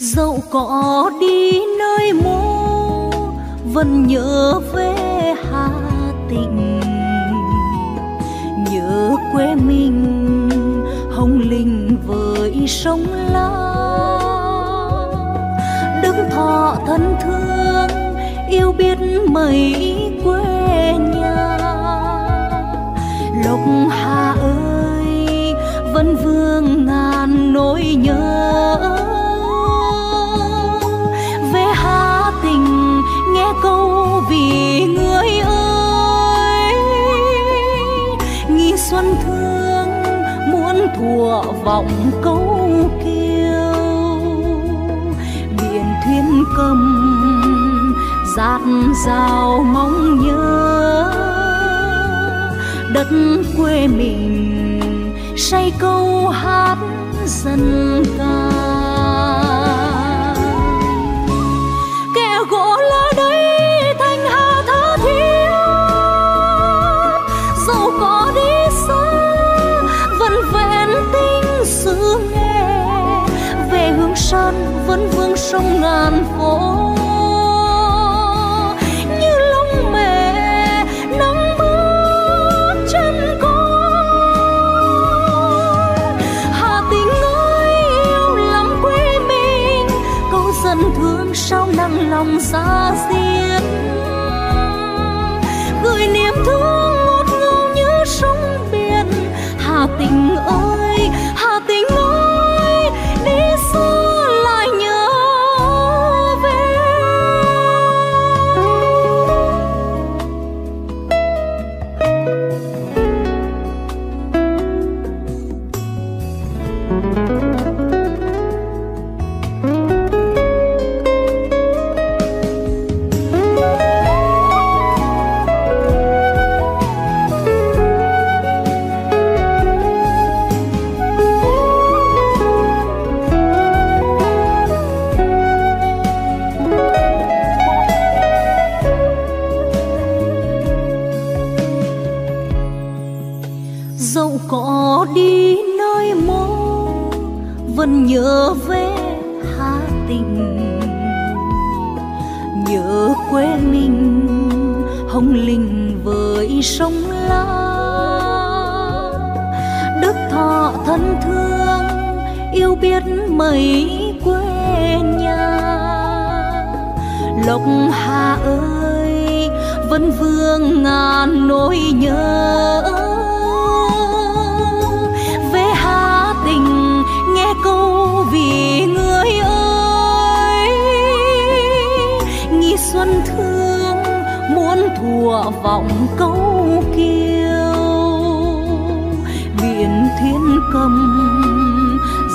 Dẫu có đi nơi mô vẫn nhớ về Hà Tĩnh, nhớ quê mình Hồng Linh sông La. Đức Thọ thân thương yêu biết mấy quê nhà. Lộc Hà ơi vẫn vương ngàn nỗi nhớ. Về Hà Tĩnh nghe câu vì người ơi, nghi xuân thương muốn thủa vọng câu kiêu. Biển thuyền cầm dạt dào mong nhớ, đất quê mình say câu hát dân ca. Kẻ gỗ lá đấy thanh Hà tha thiết, dẫu có đi xa vẫn vẹn tình xứ nghe. Về hương sơn vẫn vương sông ngàn phố, sao nặng lòng xa diết. Gửi niềm thương ngọt ngào như sóng biển. Hà Tĩnh ơi, Hà Tĩnh ơi, đi xa lại nhớ về. Dẫu có đi nơi mô vẫn nhớ về Hà Tĩnh, nhớ quê mình hồng linh với sông La. Đức Thọ thân thương yêu biết mấy quê nhà. Lộc Hà ơi vẫn vương ngàn nỗi nhớ. Câu vì người ơi, nghi xuân thương muốn thủa vọng câu kiêu. Biển thiên cầm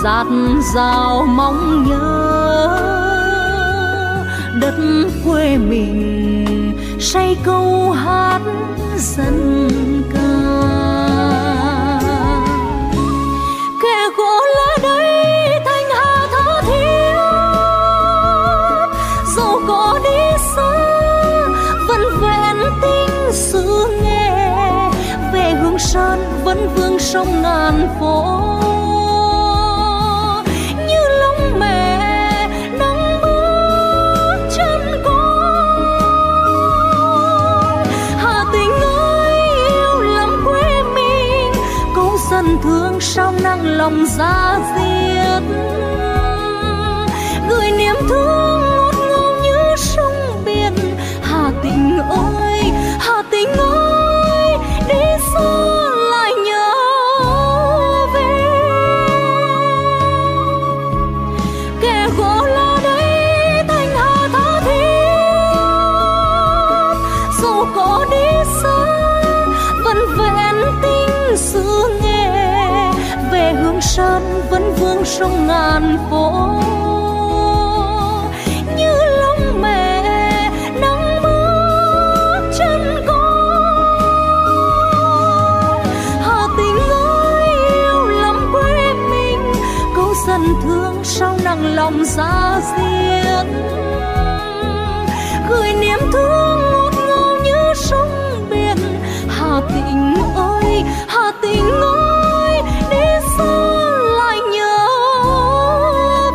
dạt dào mong nhớ, đất quê mình say câu hát dân ca. Kẻ gỗ lá đấy vẫn vương sông ngàn phố, như lòng mẹ nắng bước chân con. Hà Tĩnh ơi yêu lắm quê mình, câu dân thương sao nặng lòng ra diết. Gửi niềm thương ngọt ngào như sông biển. Hà Tĩnh ơi, Hà Tĩnh ơi, đi xa xứ nghe. Về hương sơn vẫn vương sông ngàn phố, như lòng mẹ nắng bước chân con. Hà Tĩnh ơi yêu lắm quê mình, câu dân thương sao nặng lòng ra diết. Gửi niềm thương ngọt ngào như sông biển. Hà Tĩnh ơi, Hà Tĩnh ơi, đi xa lại nhớ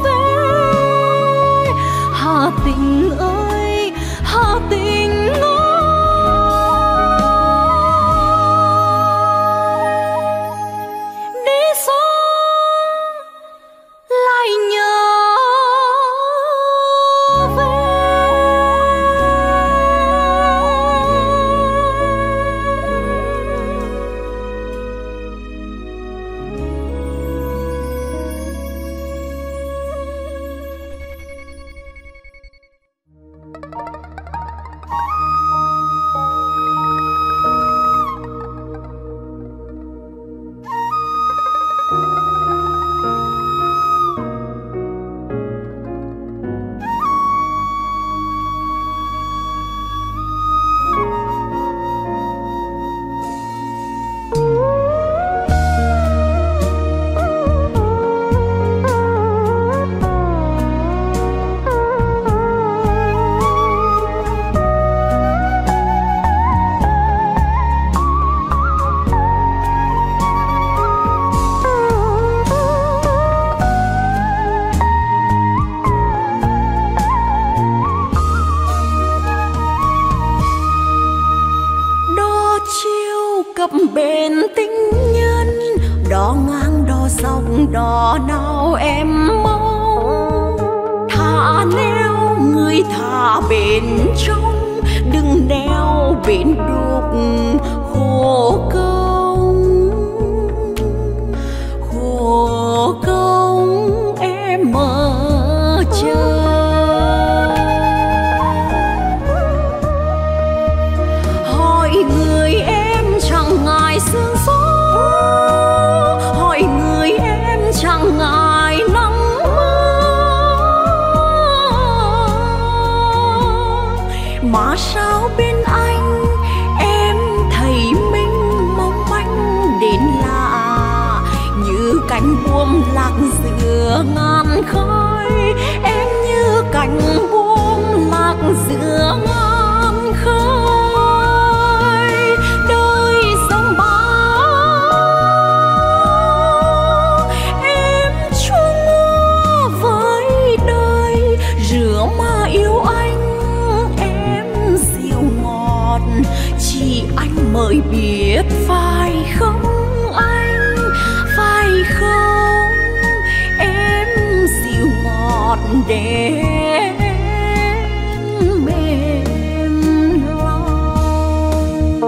về. Hà Tĩnh ơi, Hà Tĩnh ơi, đi xa đò ngang đò dọc đò nào em mau, thả neo người thả bên trong, đừng neo bên đục khổ công khổ công em mơ chờ. Hỏi người em chẳng ngại sương gió, hỏi người em chẳng ngại nắng mưa, mà sao bên anh em thấy mình mong manh đến lạ, như cánh buồm lạc giữa ngàn khơi, em như cánh buồm lạc giữa ngàn khơi. Mới biết phải không anh, phải không em dịu ngọt để em mềm lòng.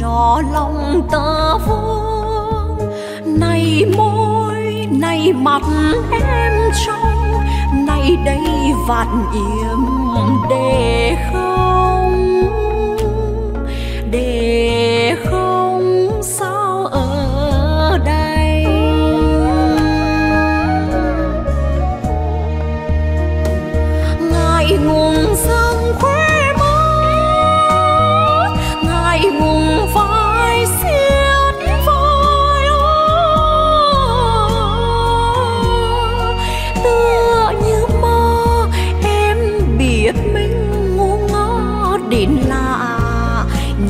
Cho lòng tơ vương, này môi, này mặt em trong, này đây vạt yếm để không, để không sao ở đây. Ngại ngùng dâng khóe mắt, ngại ngùng phải xiết vai ôi, tựa như mơ em biết mình ngu ngơ đến lạ,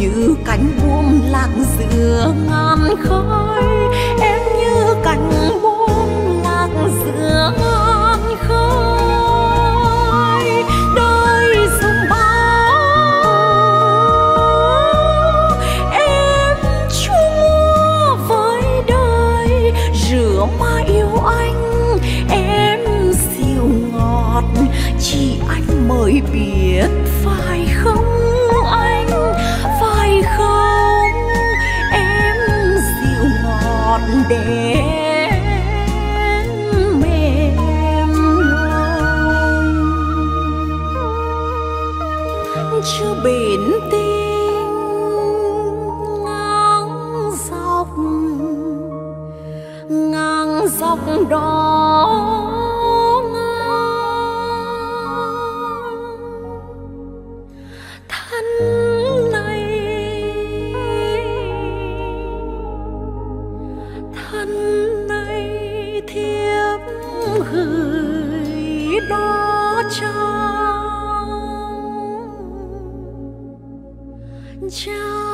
như cánh buồm lạc giữa ngàn khơi, em như cánh buồm lạc giữa ngàn khơi. Đời sông bao mà yêu anh em siêu ngọt, chỉ anh mới biết phải không anh, phải không em siêu ngọt để mềm lòng. Chưa bền tình ngang dọc ngang dọc đó ngang thân này, thân này thiếp gửi đó trăng trăng.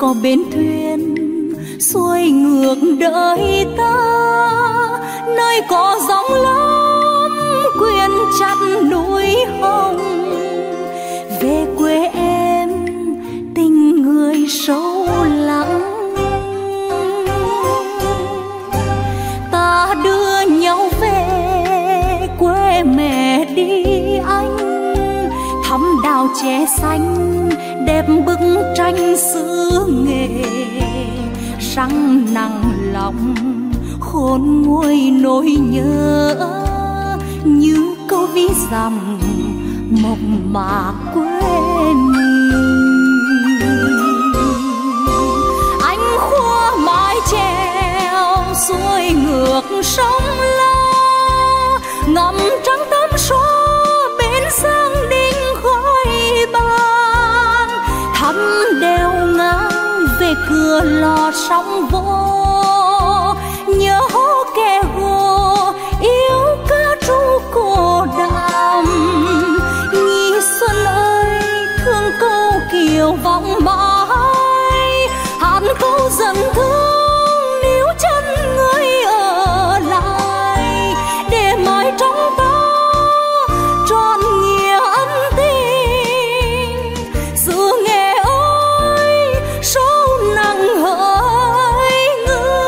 Có bến thuyền xuôi ngược đời ta, nơi có gióng lớn quyện chặt núi hồng. Về quê em tình người sâu lắng, ta đưa nhau về quê mẹ đi anh. Thắm đào chè xanh đẹp bức tranh xứ nghề, răng nặng lòng khôn nguôi nỗi nhớ. Như câu ví dặm mộng mà quê mình, anh khua mái treo xuôi ngược sông La, ngậm trắng tấm số bến sang đinh gọi bàn. Thắm đeo ngang về cửa lò sóng vô, nhớ kẻ hồ yêu ca ru cổ đàm. Xuân ơi thương câu kiều vọng mãi, hát câu dần thương níu chân người ở lại, để mãi trong ta trọn nghĩa ân tình. Dù nghe ôi sâu nặng hỡi người.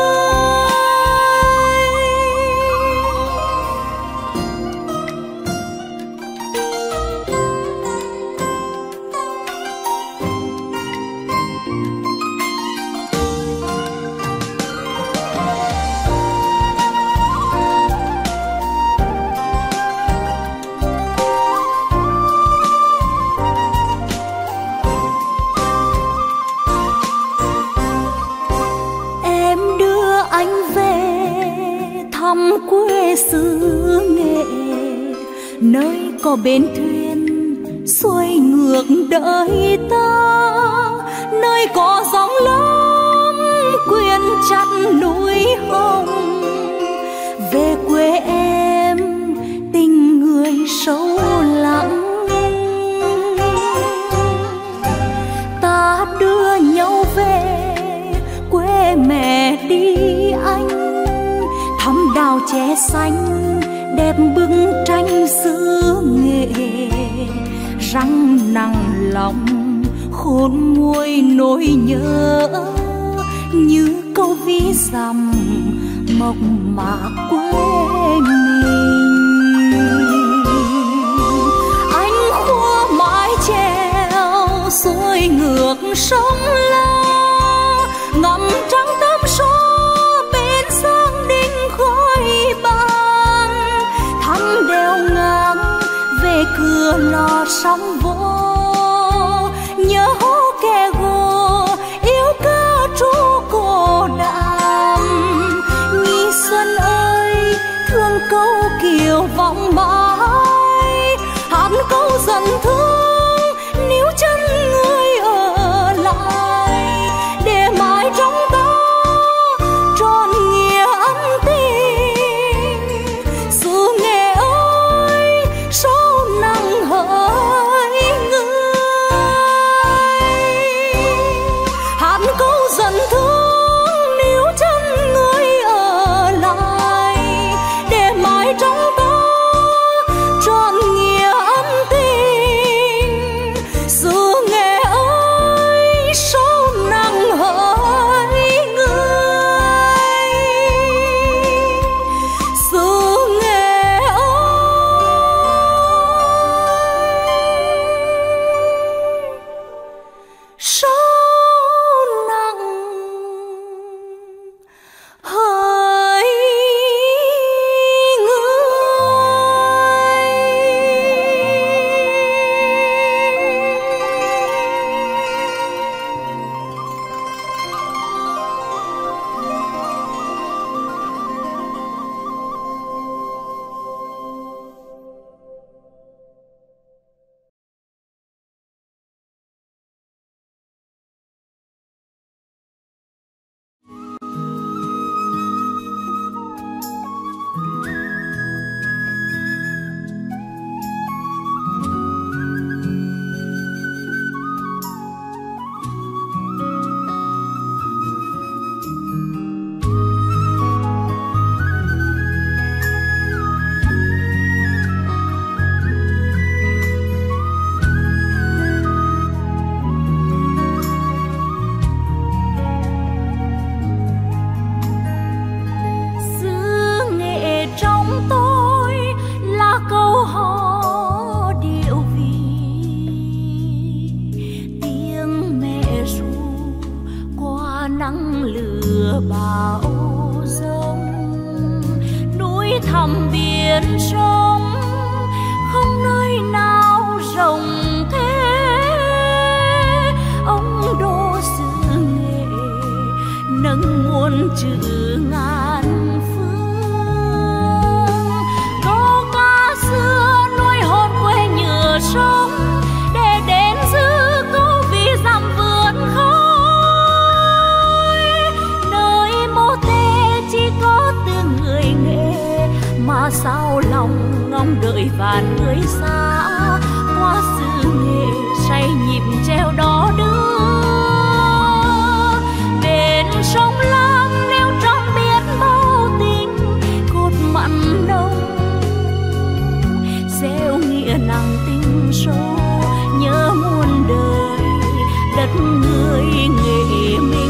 Quê xứ Nghệ, nơi có bến thuyền xuôi ngược đời ta, nơi có gióng lớn quyện chặt núi hồng. Về quê em tình người sâu lắng, ta đưa nhau về quê mẹ đi anh. Thắm đào chè xanh đẹp bức tranh xứ Nghệ, răng nặng lòng khôn nguôi nỗi nhớ. Như câu ví dặm mộng mà quê mình, anh khua mái treo xuôi ngược sông La, ngậm trắng tấm số cửa lò sóng vỗ. Nhớ kẻ gồ yêu ca ru cổ đàm, nhi xuân ơi thương câu kiều vọng mãi, hát câu dần thương níu chân người ở lại. giữa bão giông, núi thẳm biển sông, không nơi nào rộng thế. Ông đô xứ Nghệ nâng muôn chữ ngàn phương, câu ca xưa nuôi hồn quê nhựa sông. Sao lòng ngóng đợi vạn người xa qua xứ Nghệ say nhịp treo đó đưa bên sông Lam neo trong biển bao tình cột mặn nông gieo nghĩa nặng tình sâu nhớ muôn đời đất người Nghệ mình.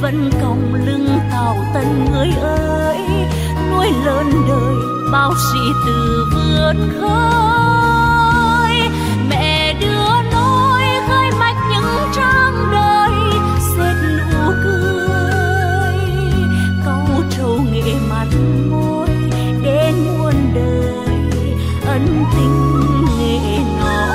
Vẫn còng lưng tàu tần người ơi, nuôi lớn đời bao sĩ tử vươn khơi. Mẹ đưa nôi khơi mạch những trang đời dệt nụ cười, câu trầu Nghệ mặn môi đến muôn đời ân tình Nghệ nó.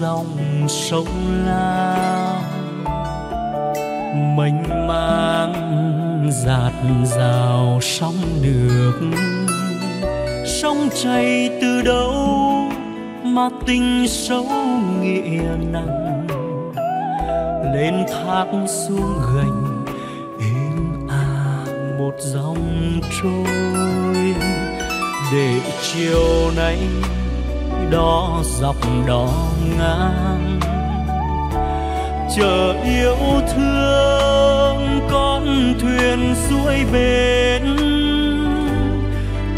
Dòng sông La mênh mang dạt dào sóng nước, sông chảy từ đâu mà tình sâu nghĩa nặng, lên thác xuống gành êm ả một dòng trôi. để chiều nay đó dọc đó ngang chờ yêu thương con thuyền xuôi bến,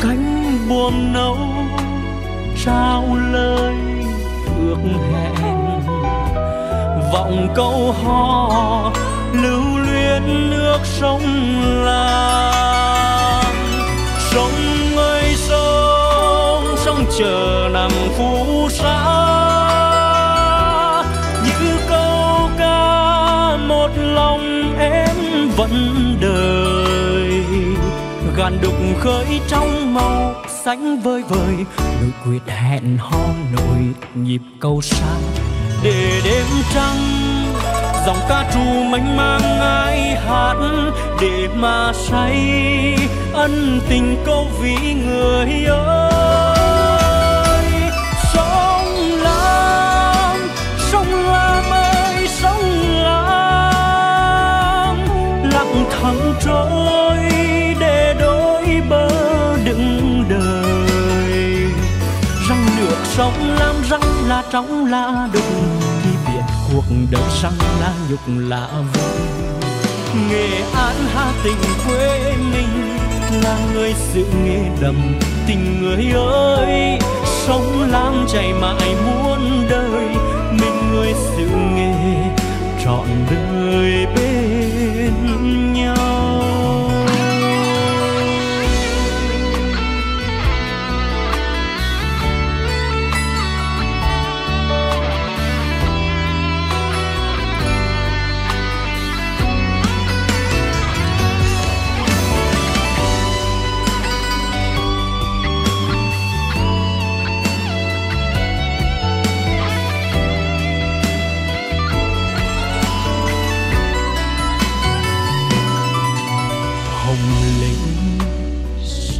cánh buồm nâu trao lời ước hẹn, vọng câu hò lưu luyến nước sông La. Sông ơi sông, sông chờ nằm phù sa, những câu ca một lòng em vẫn đời, gàn đục khơi trong màu sánh vơi vời, lời quyết hẹn hò nổi nhịp câu sa để đêm trăng. Dòng ca trù mênh mang ai hát để mà say ân tình câu ví người ơi. Sông Lam, sông Lam ơi sông Lam, lặng thầm trôi để đôi bờ đựng đời, răng nước sông Lam răng là trong là đục, cuộc đời sang lá nhục lạ vui. Nghệ An Hà Tĩnh quê mình là người sự nghề đầm tình người ơi, sông Lam chảy mãi muôn đời, mình người sự nghề trọn đời bên nhau.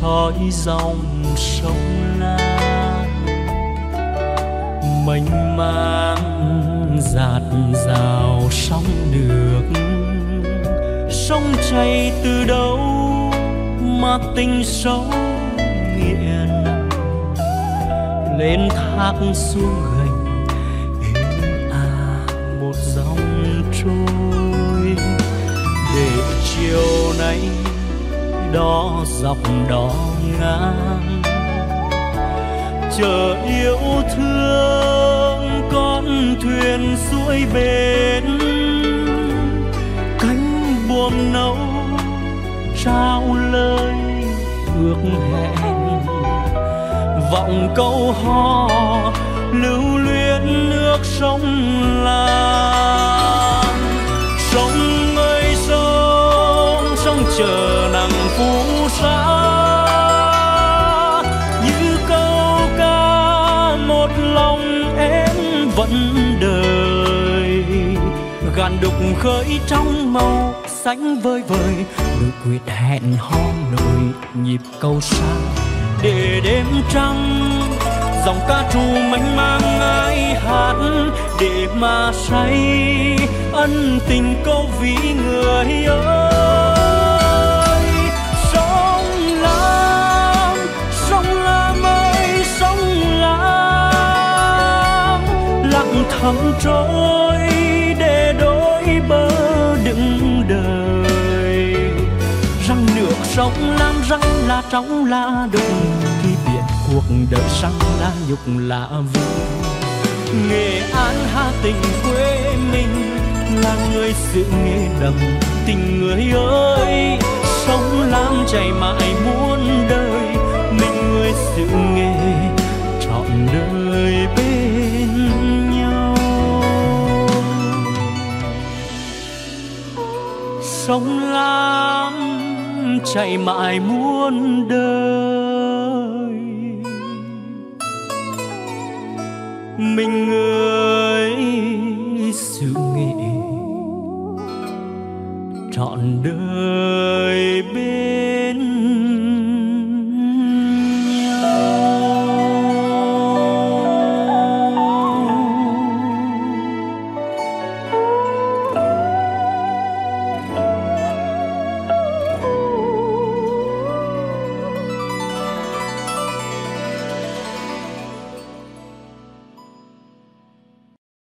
Soi dòng sông La mênh mang dạt dào sóng nước, sông chảy từ đâu mà tình sâu nghĩa nặng, lên thác xuống gành êm à một dòng trôi để chiều nay đó dọc đó ngang chờ yêu thương con thuyền xuôi bến, cánh buồm nâu trao lời ước hẹn, vọng câu hò lưu luyến nước sông La. Sông ơi sông, sông chờ nắng phù sa, như câu ca một lòng em vẫn đời, gàn đục khơi trong màu sánh vơi vời, lời quyết hẹn hò nổi nhịp câu sa để đêm trăng. Dòng ca trù mênh mang ai hát để mà say ân tình câu ví người ơi. Thầm trôi để đôi bờ đựng đời, răng nước sông Lam răng là trong là đụng, khi biển cuộc đời sang là nhục lạ vui. Nghệ An Hà Tĩnh quê mình là người sự nghề đầm tình người ơi, sông Lam chảy mãi muôn đời, mình người sự nghề trọn đời bên nhau. Sông Lam chảy mãi muôn đời, mình người sự nghề trọn đời.